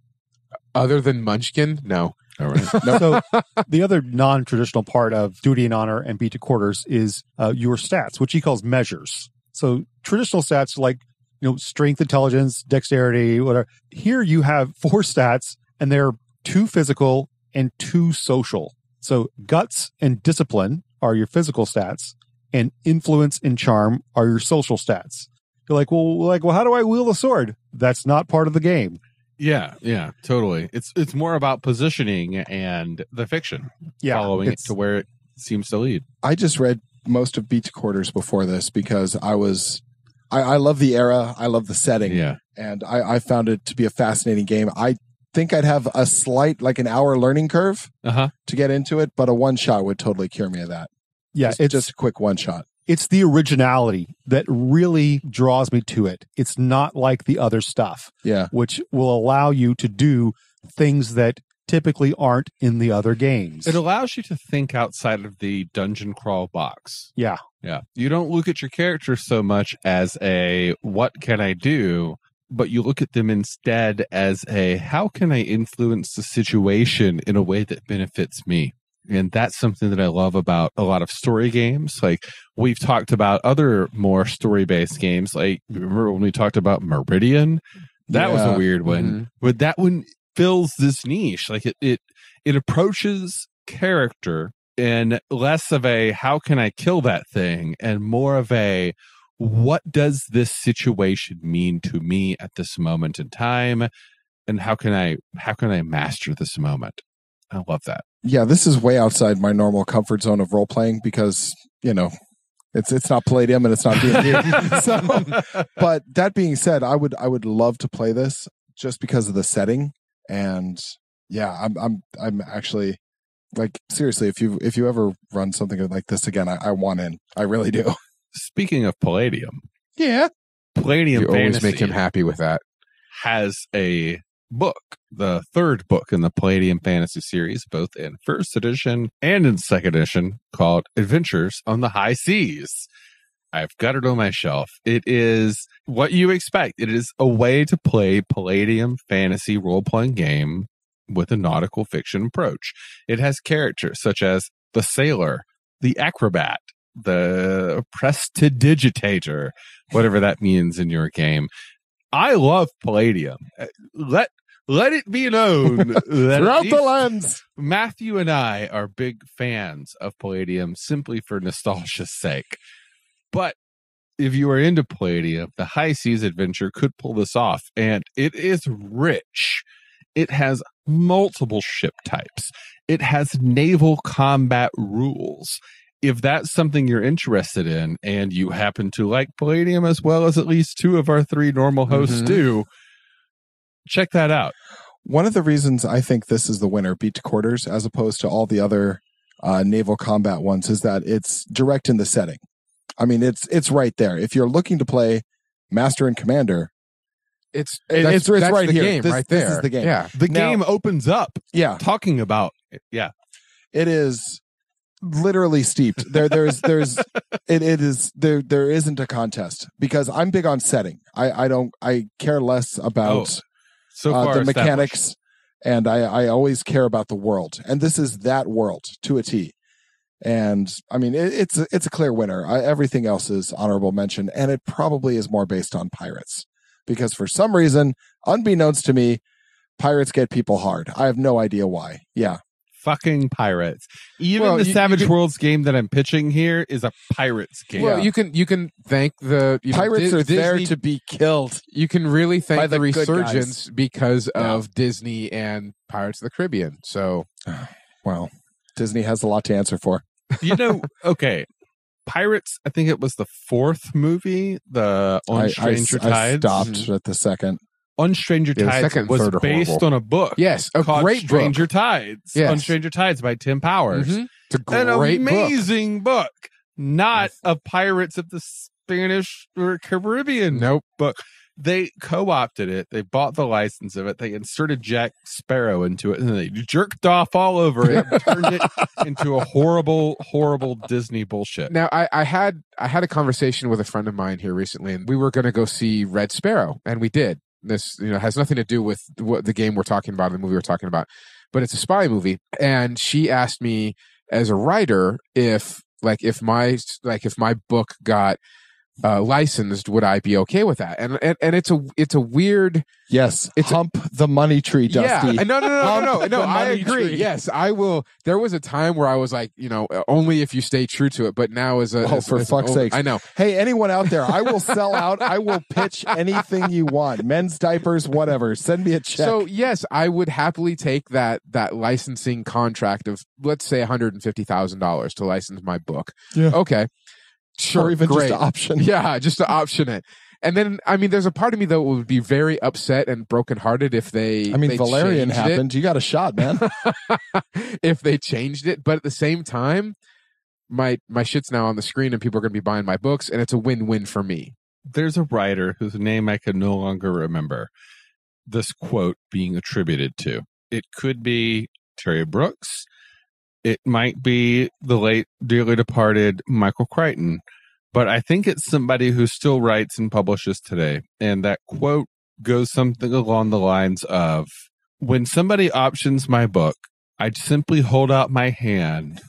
Other than Munchkin? No. All right. No. So the other non-traditional part of Duty and Honor and Beat to Quarters is uh, your stats, which he calls measures. So traditional stats like, you know, strength, intelligence, dexterity, whatever. Here you have four stats, and they're two physical and two social. So guts and discipline are your physical stats, and influence and charm are your social stats. You're like, well, like, well, how do I wield a sword? That's not part of the game. Yeah, yeah, totally. It's it's more about positioning and the fiction, yeah, following it to where it seems to lead. I just read most of Beat to Quarters before this because I was, I, I love the era, I love the setting, yeah, and I, I found it to be a fascinating game. I think I'd have a slight, like an hour learning curve uh-huh. to get into it, but a one shot would totally cure me of that. Yeah, just, it's just a quick one shot. It's the originality that really draws me to it. It's not like the other stuff, yeah, which will allow you to do things that typically aren't in the other games. It allows you to think outside of the dungeon crawl box. Yeah. Yeah. You don't look at your character so much as a, what can I do? But you look at them instead as a, how can I influence the situation in a way that benefits me? And that's something that I love about a lot of story games. Like we've talked about other more story-based games. Like remember when we talked about Meridian? That yeah. was a weird one. Mm-hmm. But that one fills this niche. Like it, it, it approaches character in less of a how can I kill that thing and more of a what does this situation mean to me at this moment in time, and how can I how can I master this moment? I love that. Yeah, this is way outside my normal comfort zone of role playing because, you know, it's it's not Palladium and it's not D and D. So, but that being said, I would I would love to play this just because of the setting. And yeah, I'm I'm I'm actually like seriously, if you if you ever run something like this again, I, I want in. I really do. Speaking of Palladium, yeah, Palladium. You always make him happy with that. Has a book, the third book in the Palladium Fantasy series, both in first edition and in second edition, called Adventures on the High Seas. I've got it on my shelf. It is what you expect. It is a way to play Palladium fantasy role-playing game with a nautical fiction approach. It has characters such as the sailor, the acrobat, the prestidigitator, whatever that means in your game. I love Palladium. Let let it be known that throughout the lands, Matthew and I are big fans of Palladium simply for nostalgia's sake. But if you are into Palladium, the High Seas Adventure could pull this off, and it is rich. It has multiple ship types. It has naval combat rules. If that's something you're interested in and you happen to like Palladium as well as at least two of our three normal hosts mm-hmm. do, check that out. One of the reasons I think this is the winner, Beat to Quarters, as opposed to all the other uh, naval combat ones, is that it's direct in the setting. I mean, it's it's right there. If you're looking to play Master and Commander, it's it's, that's, it's that's right the here. Game this, right there. This is the game. Yeah. The now, game opens up yeah. talking about it. Yeah. It is literally steeped there there's there's it, it is there there isn't a contest because I'm big on setting. I I don't I care less about oh, so far uh, the mechanics, and I I always care about the world, and this is that world to a T. And I mean it, it's a, it's a clear winner. I, everything else is honorable mention, and it probably is more based on pirates because for some reason, unbeknownst to me, pirates get people hard. I have no idea why. Yeah. Fucking pirates. Even well, the you, Savage you can, Worlds game that I'm pitching here is a pirates game. Well, yeah. you can you can thank the you pirates know, Di- are Disney, there to be killed. You can really thank by the, the resurgence because yeah. of Disney and Pirates of the Caribbean. So, well, Disney has a lot to answer for. You know, okay, Pirates. I think it was the fourth movie. The On I, Stranger I, Tides. I stopped mm-hmm. at the second. On Stranger yeah, Tides was based horrible. on a book. Yes, a called great Stranger book. Tides. Yes. On Stranger Tides by Tim Powers. Mm-hmm. It's a great An amazing book. book. Not yes. a Pirates of the Spanish or Caribbean nope. book. They co-opted it. They bought the license of it. They inserted Jack Sparrow into it, and they jerked off all over it and turned it into a horrible, horrible Disney bullshit. Now, I, I had I had a conversation with a friend of mine here recently, and we were going to go see Red Sparrow, and we did. This, you know, has nothing to do with what the game we're talking about, the movie we're talking about, but it's a spy movie. And she asked me as a writer if like if my like if my book got uh, licensed, would I be okay with that? And and, and it's a it's a weird yes. It's hump a, the money tree, Dusty. Yeah, no, no, no, no, no. no I agree. Tree. Yes, I will. There was a time where I was like, you know, only if you stay true to it. But now as a oh, as, for as fuck's sake, I know. Hey, anyone out there, I will sell out. I will pitch anything you want. Men's diapers, whatever. Send me a check. So yes, I would happily take that that licensing contract of let's say one hundred and fifty thousand dollars to license my book. Yeah. Okay. Sure, or even great. Just to option. Yeah, just to option it. And then, I mean, there's a part of me that would be very upset and brokenhearted if they. I mean, they Valerian happened. It. You got a shot, man. If they changed it, but at the same time, my my shit's now on the screen, and people are going to be buying my books, and it's a win-win for me. There's a writer whose name I can no longer remember. This quote being attributed to it could be Terry Brooks. It might be the late, dearly departed Michael Crichton, but I think it's somebody who still writes and publishes today. And that quote goes something along the lines of, when somebody options my book, I simply hold out my hand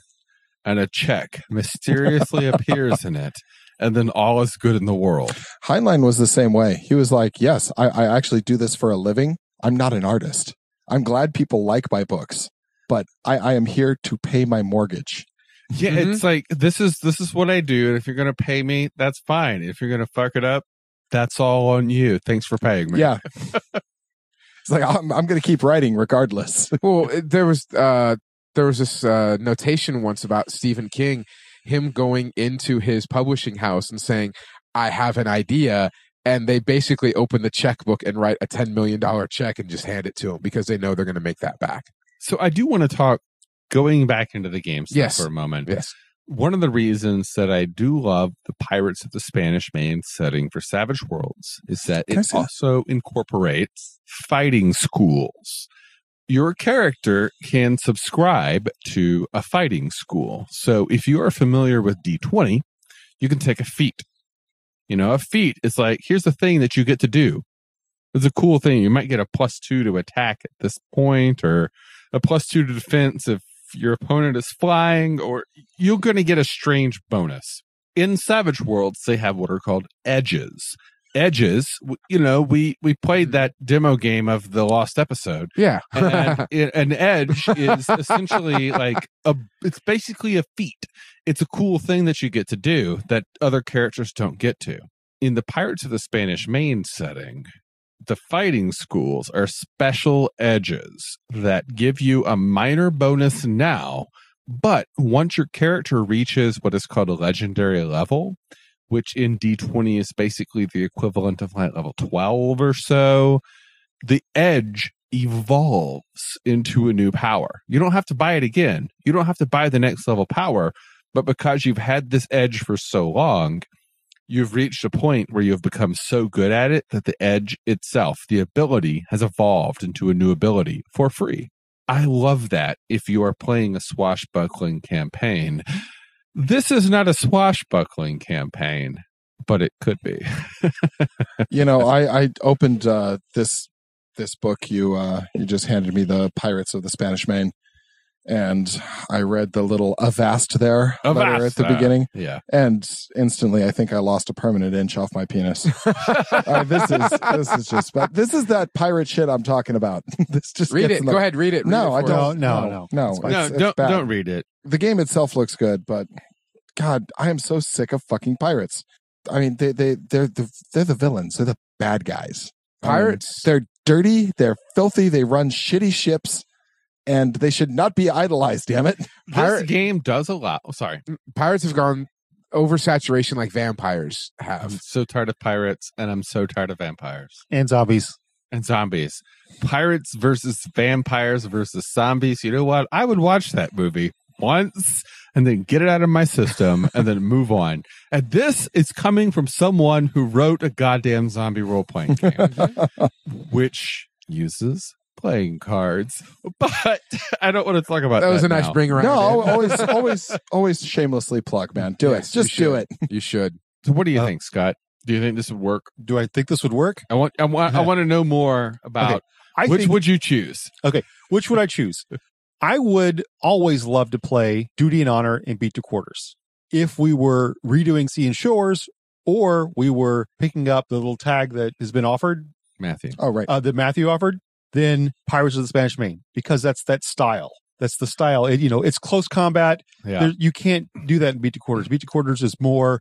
and a check mysteriously appears in it. And then all is good in the world. Heinlein was the same way. He was like, yes, I, I actually do this for a living. I'm not an artist. I'm glad people like my books. But I, I am here to pay my mortgage. Yeah, mm-hmm. It's like, this is this is what I do. And if you're going to pay me, that's fine. If you're going to fuck it up, that's all on you. Thanks for paying me. Yeah. It's like, I'm, I'm going to keep writing regardless. Well, there was, uh, there was this uh, notation once about Stephen King, him going into his publishing house and saying, I have an idea. And they basically open the checkbook and write a ten million dollars check and just hand it to him because they know they're going to make that back. So I do want to talk, going back into the game stuff yes. for a moment. Yes. One of the reasons that I do love the Pirates of the Spanish Main setting for Savage Worlds is that Can it also that? incorporates fighting schools. Your character can subscribe to a fighting school. So if you are familiar with D twenty, you can take a feat. You know, a feat is like, here's the thing that you get to do. It's a cool thing. You might get a plus two to attack at this point, or a plus two to defense if your opponent is flying, or you're going to get a strange bonus. In Savage Worlds, they have what are called edges. Edges, you know, we, we played that demo game of the lost episode. Yeah. And it, an edge is essentially like, a. it's basically a feat. It's a cool thing that you get to do that other characters don't get to. In the Pirates of the Spanish Main setting, the fighting schools are special edges that give you a minor bonus now, but once your character reaches what is called a legendary level, which in D twenty is basically the equivalent of like level twelve or so, the edge evolves into a new power. You don't have to buy it again. You don't have to buy the next level power, but because you've had this edge for so long, you've reached a point where you've become so good at it that the edge itself, the ability, has evolved into a new ability for free. I love that if you are playing a swashbuckling campaign. This is not a swashbuckling campaign, but it could be. You know, I, I opened uh, this this book. You, uh, you just handed me the Pirates of the Spanish Main. And I read the little avast there Avasta. at the beginning. Yeah. And instantly, I think I lost a permanent inch off my penis. uh, this is this is just this is that pirate shit I'm talking about. This just read it. The... Go ahead, read it. Read no, it I don't. No, no, no. No, no it's, don't, it's don't read it. The game itself looks good, but God, I am so sick of fucking pirates. I mean, they they they're the, they're the villains. They're the bad guys. Pirates. Um, they're dirty. They're filthy. They run shitty ships. And they should not be idolized, damn it. Pirate this game does a lot. Oh, sorry. Pirates have gone oversaturation like vampires have. I'm so tired of pirates, and I'm so tired of vampires. And zombies. And zombies. Pirates versus vampires versus zombies. You know what? I would watch that movie once and then get it out of my system and then move on. And this is coming from someone who wrote a goddamn zombie role-playing game, which uses... playing cards, but I don't want to talk about that. That was a nice now. bring around. No, always, always, always shamelessly plug, man. Do yes, it. Just do it. You should. So, what do you uh, think, Scott? Do you think this would work? Do I think this would work? I want, I want, yeah. I want to know more about. Okay. I which think, would you choose? Okay, which would I choose? I would always love to play Duty and Honor and Beat to Quarters. If we were redoing Sea and Shores, or we were picking up the little tag that has been offered, Matthew. Oh, right. Uh, that Matthew offered, then Pirates of the Spanish Main, because that's that style. That's the style. It, you know, it's close combat. Yeah. There, you can't do that in Beat to Quarters. Beat to Quarters is more,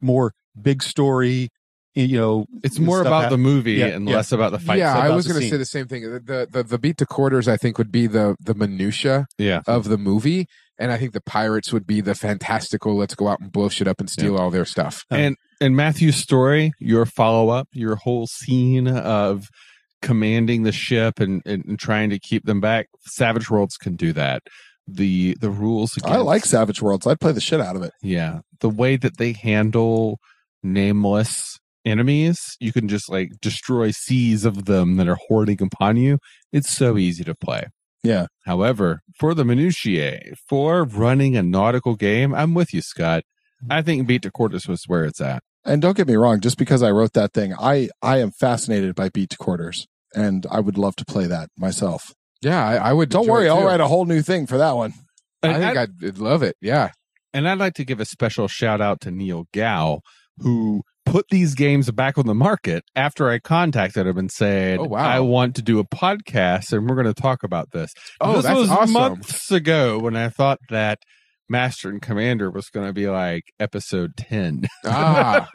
more big story. You know, it's more about happened. the movie yeah, and yeah. less about the fight. Yeah, I was going to say the same thing. The, the the Beat to Quarters, I think, would be the the minutia yeah. of the movie, and I think the Pirates would be the fantastical. Let's go out and blow shit up and steal yeah. all their stuff. And and Matthew's story, your follow up, your whole scene of commanding the ship and, and, and trying to keep them back. Savage Worlds can do that. The the rules. Against, I like Savage Worlds. I'd play the shit out of it. Yeah, the way that they handle nameless enemies, you can just like destroy seas of them that are hoarding upon you. It's so easy to play. Yeah. However, for the minutiae, for running a nautical game, I'm with you, Scott. I think Beat to Quarters was where it's at. And don't get me wrong, just because I wrote that thing, I, I am fascinated by Beat to Quarters, and I would love to play that myself. Yeah, I, I would. Don't worry, I'll write a whole new thing for that one. And I think I'd, I'd love it. Yeah. And I'd like to give a special shout out to Neil Gow, who put these games back on the market after I contacted him and said, oh, wow. I want to do a podcast and we're going to talk about this. Oh, this that's was awesome. Months ago when I thought that Master and Commander was going to be like episode ten. Ah,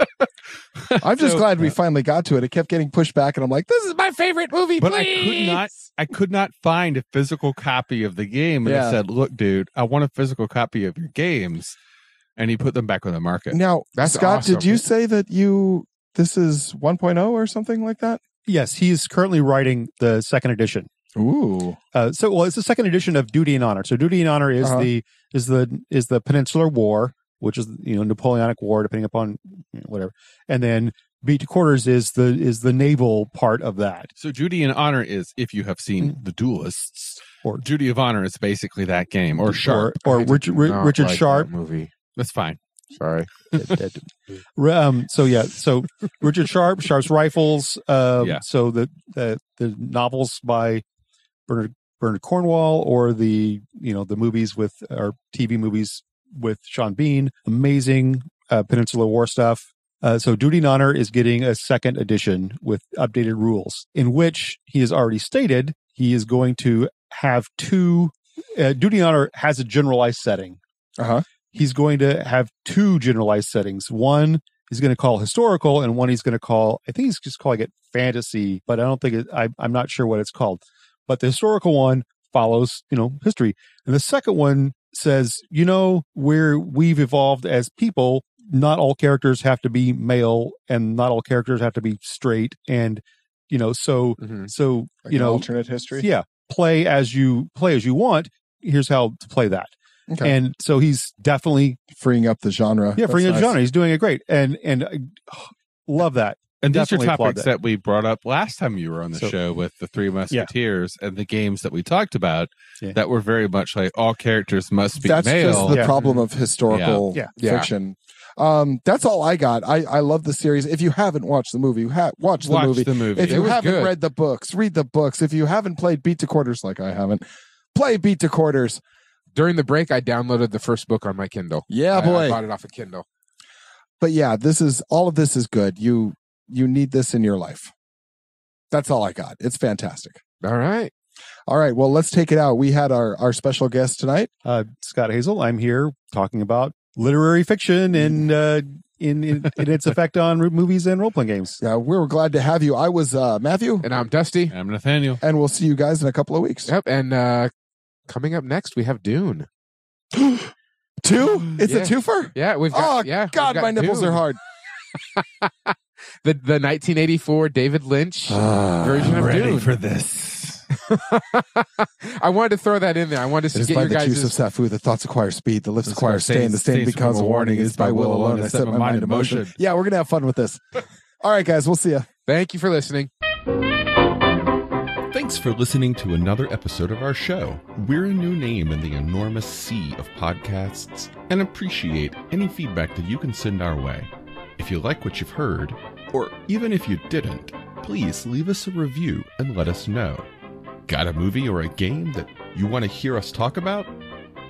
I'm just so glad we finally got to it. It kept getting pushed back and I'm like, this is my favorite movie, but please. I could not, I could not find a physical copy of the game. And yeah. I said, look, dude, I want a physical copy of your games. And he put them back on the market. Now, that's Scott, awesome. Did you say that you this is one point oh or something like that? Yes, he is currently writing the second edition. Ooh. Uh, so, well, it's the second edition of Duty and Honor. So, Duty and Honor is uh-huh. the is the is the Peninsular War, which is you know Napoleonic War, depending upon you know, whatever. And then Beat to Quarters is the is the naval part of that. So, Duty and Honor is if you have seen mm-hmm. The Duelists, or Duty of Honor is basically that game, or Sharp, or, or Richard Richard like Sharp movie. That's fine. Sorry. um, so yeah, so Richard Sharp, Sharp's Rifles. Um, yeah. So the, the the novels by Bernard Bernard Cornwell, or the you know the movies with or T V movies with Sean Bean, amazing uh, Peninsular War stuff. Uh, so Duty and Honor is getting a second edition with updated rules, in which he has already stated he is going to have two. Uh, Duty and Honor has a generalized setting. Uh huh. He's going to have two generalized settings. One he's going to call historical, and one he's going to call, I think he's just calling it fantasy, but I don't think, it, I, I'm not sure what it's called. But the historical one follows, you know, history. And the second one says, you know, where we've evolved as people, not all characters have to be male, and not all characters have to be straight. And, you know, so, mm-hmm. so like you know. Alternate history? Yeah. Play as you, play as you want. Here's how to play that. Okay. And so he's definitely freeing up the genre. Yeah, freeing up the genre. He's doing it great, and and I love that. And these are topics that we brought up last time you were on the so, show with the Three Musketeers yeah. and the games that we talked about yeah. that were very much like all characters must be that's male. Just the yeah. problem of historical yeah. Yeah. fiction. Yeah. Um, that's all I got. I, I love the series. If you haven't watched the movie, ha- watch the watch movie. The movie. If it you haven't good. read the books, read the books. If you haven't played Beat to Quarters like I haven't, play Beat to Quarters. During the break, I downloaded the first book on my Kindle. Yeah, I, boy. I bought it off of Kindle. But yeah, this is all of this is good. You you need this in your life. That's all I got. It's fantastic. All right. All right. Well, let's take it out. We had our, our special guest tonight. Uh, Scott Hazel. I'm here talking about literary fiction and uh, in, in, in its effect on movies and role-playing games. Yeah, we were glad to have you. I was uh, Matthew. And I'm Dusty. And I'm Nathaniel. And we'll see you guys in a couple of weeks. Yep. And uh, coming up next, we have Dune. Two? It's yeah. a twofer? Yeah, we've got. Oh, yeah, God, got my nipples Dune. Are hard. the the nineteen eighty-four David Lynch uh, version of ready Dune. For this. I wanted to throw that in there. I wanted to it get your guys. It is by the juice of Safu, the thoughts acquire speed, the lips acquire stain, the stain becomes a warning. It is by will alone. alone I set my mind in motion. motion. Yeah, we're going to have fun with this. All right, guys, we'll see you. Thank you for listening. Thanks for listening to another episode of our show. We're a new name in the enormous sea of podcasts and appreciate any feedback that you can send our way. If you like what you've heard, or even if you didn't, please leave us a review and let us know. Got a movie or a game that you want to hear us talk about?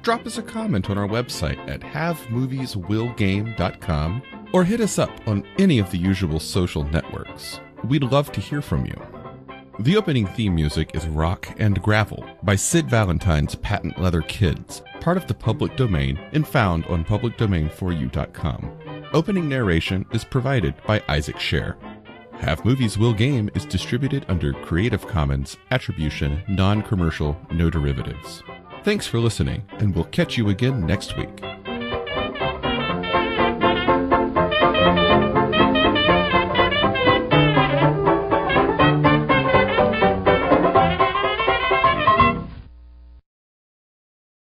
Drop us a comment on our website at have movies will game dot com or hit us up on any of the usual social networks. We'd love to hear from you. The opening theme music is Rock And Gravel by Sid Valentine's Patent Leather Kids, part of the public domain and found on public domain for you dot com. Opening narration is provided by Isaac Scher. Have Movies Will Game is distributed under Creative Commons Attribution Non-Commercial No Derivatives. Thanks for listening, and we'll catch you again next week.